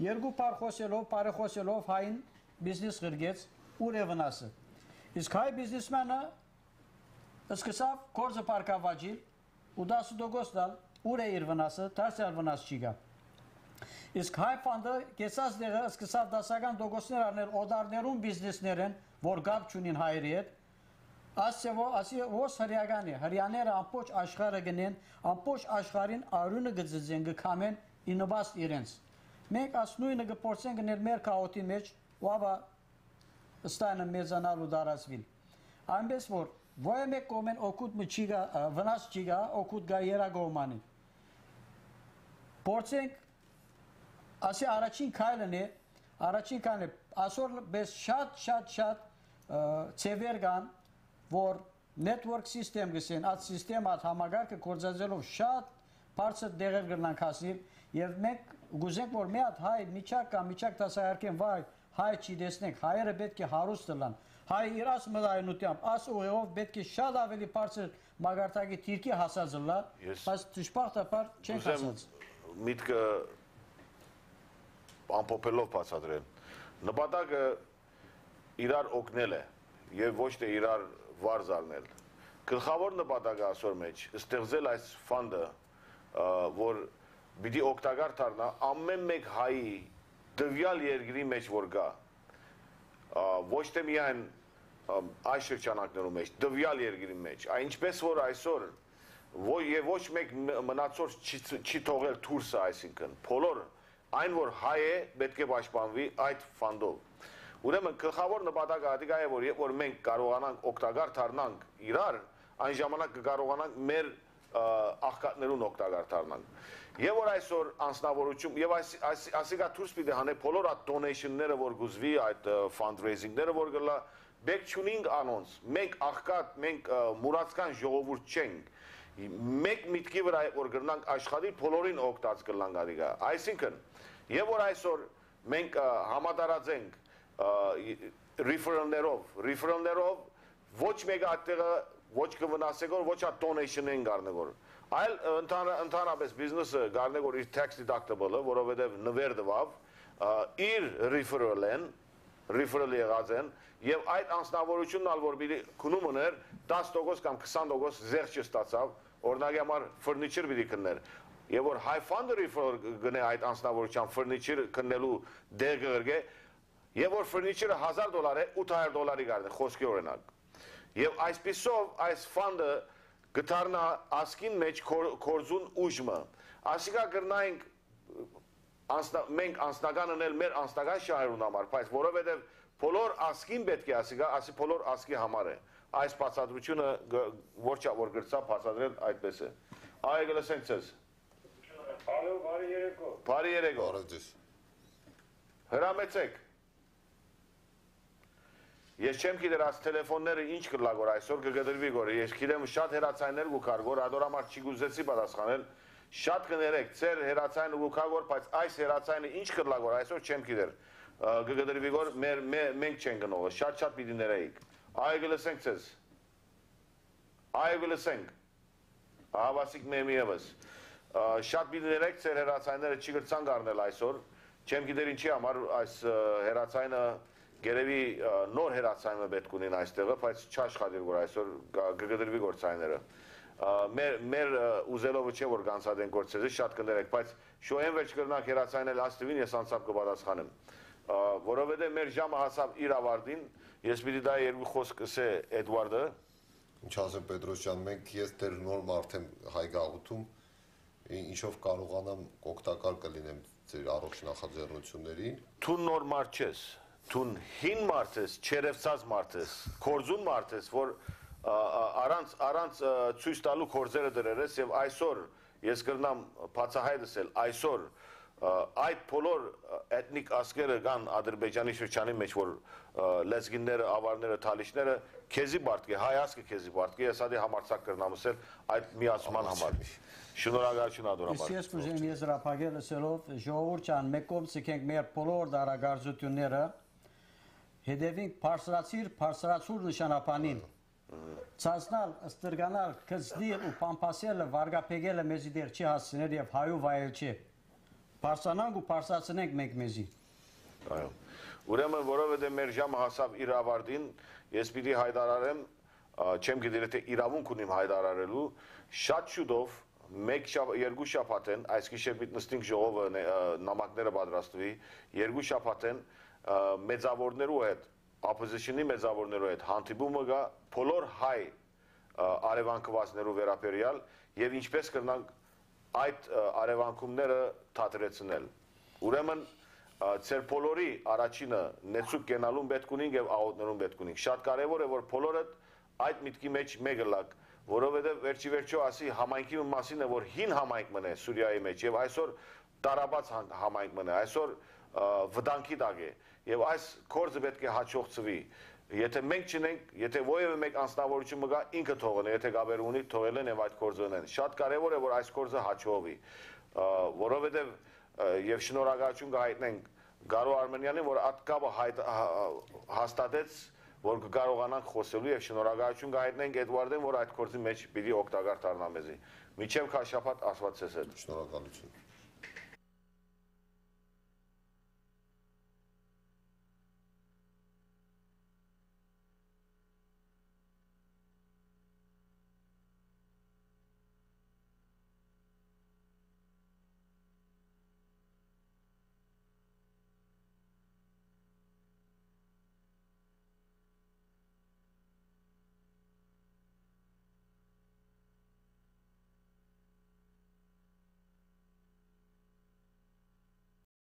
Yergu par hoselov, pare hoselov hain biznes hırgets, uri vnasi. İskay biznesmana ıskısav korza parka vacil udası dogosdal ure irvanası ters irvanası çiga. İskay fanda kesas dere ıskısav dasagan dogosnerarner odarnerun biznesneren vorgabçunin hayriyet. Assevo asivos haryagani haryanera ampoç aşkaraginin ampoç aşkarin arını gıdzizzengi kamen inubast irens. Mek asnuyna gıporsengener merkaoti meç vaba İstanın mezanalı darasvil. Ambes vor, voemek komen okut mu çiga, vnas çiga, okut gayera gomani. Portsenk, asi araçın kayle, asor bes şat, çevergan, vor, network sistem gesen, at sistem at hamagar ki korzazelov şat, parça değer gırlan kasnil, yevmek, güzenk vor, meat hay, miçak tasayarken vay, hay çi desnek, hayır betki harustırlan. Hay iras mı da inutyam. As oğov betki şadaveli parçı magartaki Türkiye hasazırlar. As tuşpah tapar çenk hasaz. Mitka ampopelov pasadren. Nabadagı irar oknele. Ye voşte irar varzarnel. Kırxavor nabadagı asormeç. İstegzel ays fanda vor bidi oktagar tarna ammemek hayi Dvyal yergiri meç vorga. Voşte miyan aşır çanakneru meç. Dvyal yergiri meç. Aynçpes vor aysor. Voş mek mnatsor çitoğel tursa aysinken. Polor. Ayn vor haye betke başpanvi ayt fandov. Uremen kılhavor nıbadag adigaya vor. Yevor menk garoğanak oktagar tarnank irar. Aynjamanak garoğanak mer ahkatneru oktagar tarnank. Je voraj sor ansnavoruçum, je voraj asiga turspide hane polorat donationlere vorguzvi ait fundraisinglere vorgla bek çuning anons. Menk ahkat, menk muratskan jovovurt çeng. Menk mitki vray vorglank ashkhadi polorin oktats glank adiga. Aysinken je voraj sor menk hamadarazenk referrallerov voç mega atega voç kıvnasegor voç at donationen garnegor. Այլ ընդհանրապես բիզնեսը գարնե որ իր tax deductible-ը, որովհետև նվերդվավ իր referral-ը եղած են եւ այդ անձնավորությունն ալ որ մի քնում ուներ 10% կամ 20% զերծ չստացավ, օրինակի համար furniture բիդի քններ եւ որ high fund referral գնե այդ անձնավորության furniture քննելու դեր գրգե եւ որ furniture-ը 1000 դոլար է 800 դոլարի գարնե խոսքի օրինակ եւ այսպիսով այս fund-ը գտարնա ասկին մեջ կորզուն ուժը ասիկա գրնայինք մենք անստականն էլ մեր անստական շահերուն համար բայց որովհետև բոլոր ասկին պետք է ասիկա ասի բոլոր ասկի համար է այս բացատրությունը որչա որ գրծա բացատրել այդպես է այգելը սենցես ալո բարի երեկո հրամեցեք Ես չեմ գիտեր այս տելեֆոնները ինչ կլա գոր այսօր կգդրվի գոր ես գիտեմ շատ հերացաներ գուքար գոր ադոր համար չի գուզեցի պատասխանել շատ կներեք ծեր հերացան գուքար գոր բայց այս հերացանը ինչ կլա գոր այսօր չեմ գիտեր կգդրվի գոր մեր մենք չենք գնողը շատ շատ պիտի ներեիք այգելսենք ցես այգելսենք ավասիկ մեմիևս շատ պիտի ներեք ծեր հերացանները չի գրցան գարնել այսօր չեմ գիտեր ինչի համար այս հերացանը Գերեւի նոր հերացանը պետք ունին այստեղը, բայց չաշխատիր որ այսօր գգդրվի գործայինները։ Մեր ուզելովը չէ որ կանցադեն գործերը, շատ կներեք, բայց շոյեն վերջ կրնանք հերացանել աստվին ես անցավ կպատասխանեմ։ Որովհետեւ մեր ժամը հասավ իր ավարտին, ես պիտի դա երկու խոսք ասե Էդվարդը։ Ինչ ասեմ Պետրոս ջան, մենք ես դեռ նոր մարդ եմ հայ գաղութում, ինչով կարողանամ օգտակար կլինեմ ձեր առողջ նախաձեռնություններին։ Դու նոր մարդ ես։ Tun hin martes, çerevsaz martes, korzun martes var arans çüstalı korzere dereriz ev aysor yeskırnam patsahaydısel aysor ay polor etnik askere gan Azerbaycanlı şirçanı meşhur lezginlere avarnere talişnere kezi bartke hayaske kezi bartke yasadi hamarsak kırnamısel ay miyasman hamarmış. Շնորհակալություն ադորաբար։ Ես կուզեի եզրափակել ասելով ժողովուրդ ջան, մեկ կողմից ենք մեր բոլոր դարակարծությունները հետևին բարձրացուր նշանապանին։ Ցածնալ, ստրգանալ, քզդիլ ու պամփասելը վարգապեգելը մեզի դեր չի հասցնել եւ հայու վայել չի։ Բարձանանք ու բարձացնենք մենք մեզի։ Այո։ Ուրեմն որովհետեւ մեր ժամը հասավ իր ավարտին, ես պիտի հայտարարեմ, չեմ գիտեր թե իրավունք ունիմ հայտարարելու, շատ շուտով Երկու շաբաթ են, այս գիշերվա նստինք ժողովը նամակները պատրաստվի, երկու շաբաթ են մեծավորներու հետ, opposition-ի մեծավորներու հետ հանդիպումը գա բոլոր հայ արևանքվածներու վերաբերյալ եւ ինչպես կնանք այդ արևանքումները թատրեցնել։ Ուրեմն ծեր բոլորի առաջինը նեցուկ կենալուն պետք ունին եւ աուտներուն պետք ունին։ Շատ կարեւոր է որ բոլորը այդ միտքի մեջ մեկը լակ Որովհետև վերջի վերջո ասի համայնքի մասին է որ հին համայնք մնա Սուրիայի մեջ եւ այսօր տարաբաց համայնք մնա այսօր վտանգի տակ է եւ այս կորձը պետք է հաջողցվի եթե մենք չնենք եթե ովևէ մեկ անձնավորություն մգա ինքը թողնի եթե գաբեր ունի թողել են եւ այդ կորձը ունեն շատ կարեւոր է որ այս կորձը հաջողվի որովհետև եւ շնորհակալություն կհայտնենք Գարո Արմենյանին որ ատկաբը հաստատեց որ կարողանանք խոսելու եւ շնորհակալություն կհայտնենք Էդվարդին, որ այդ գործի մեջ պիտի օգտակար դառնա մեզի։ Միջև քաշապատ ասված ես այդ։ Շնորհակալություն։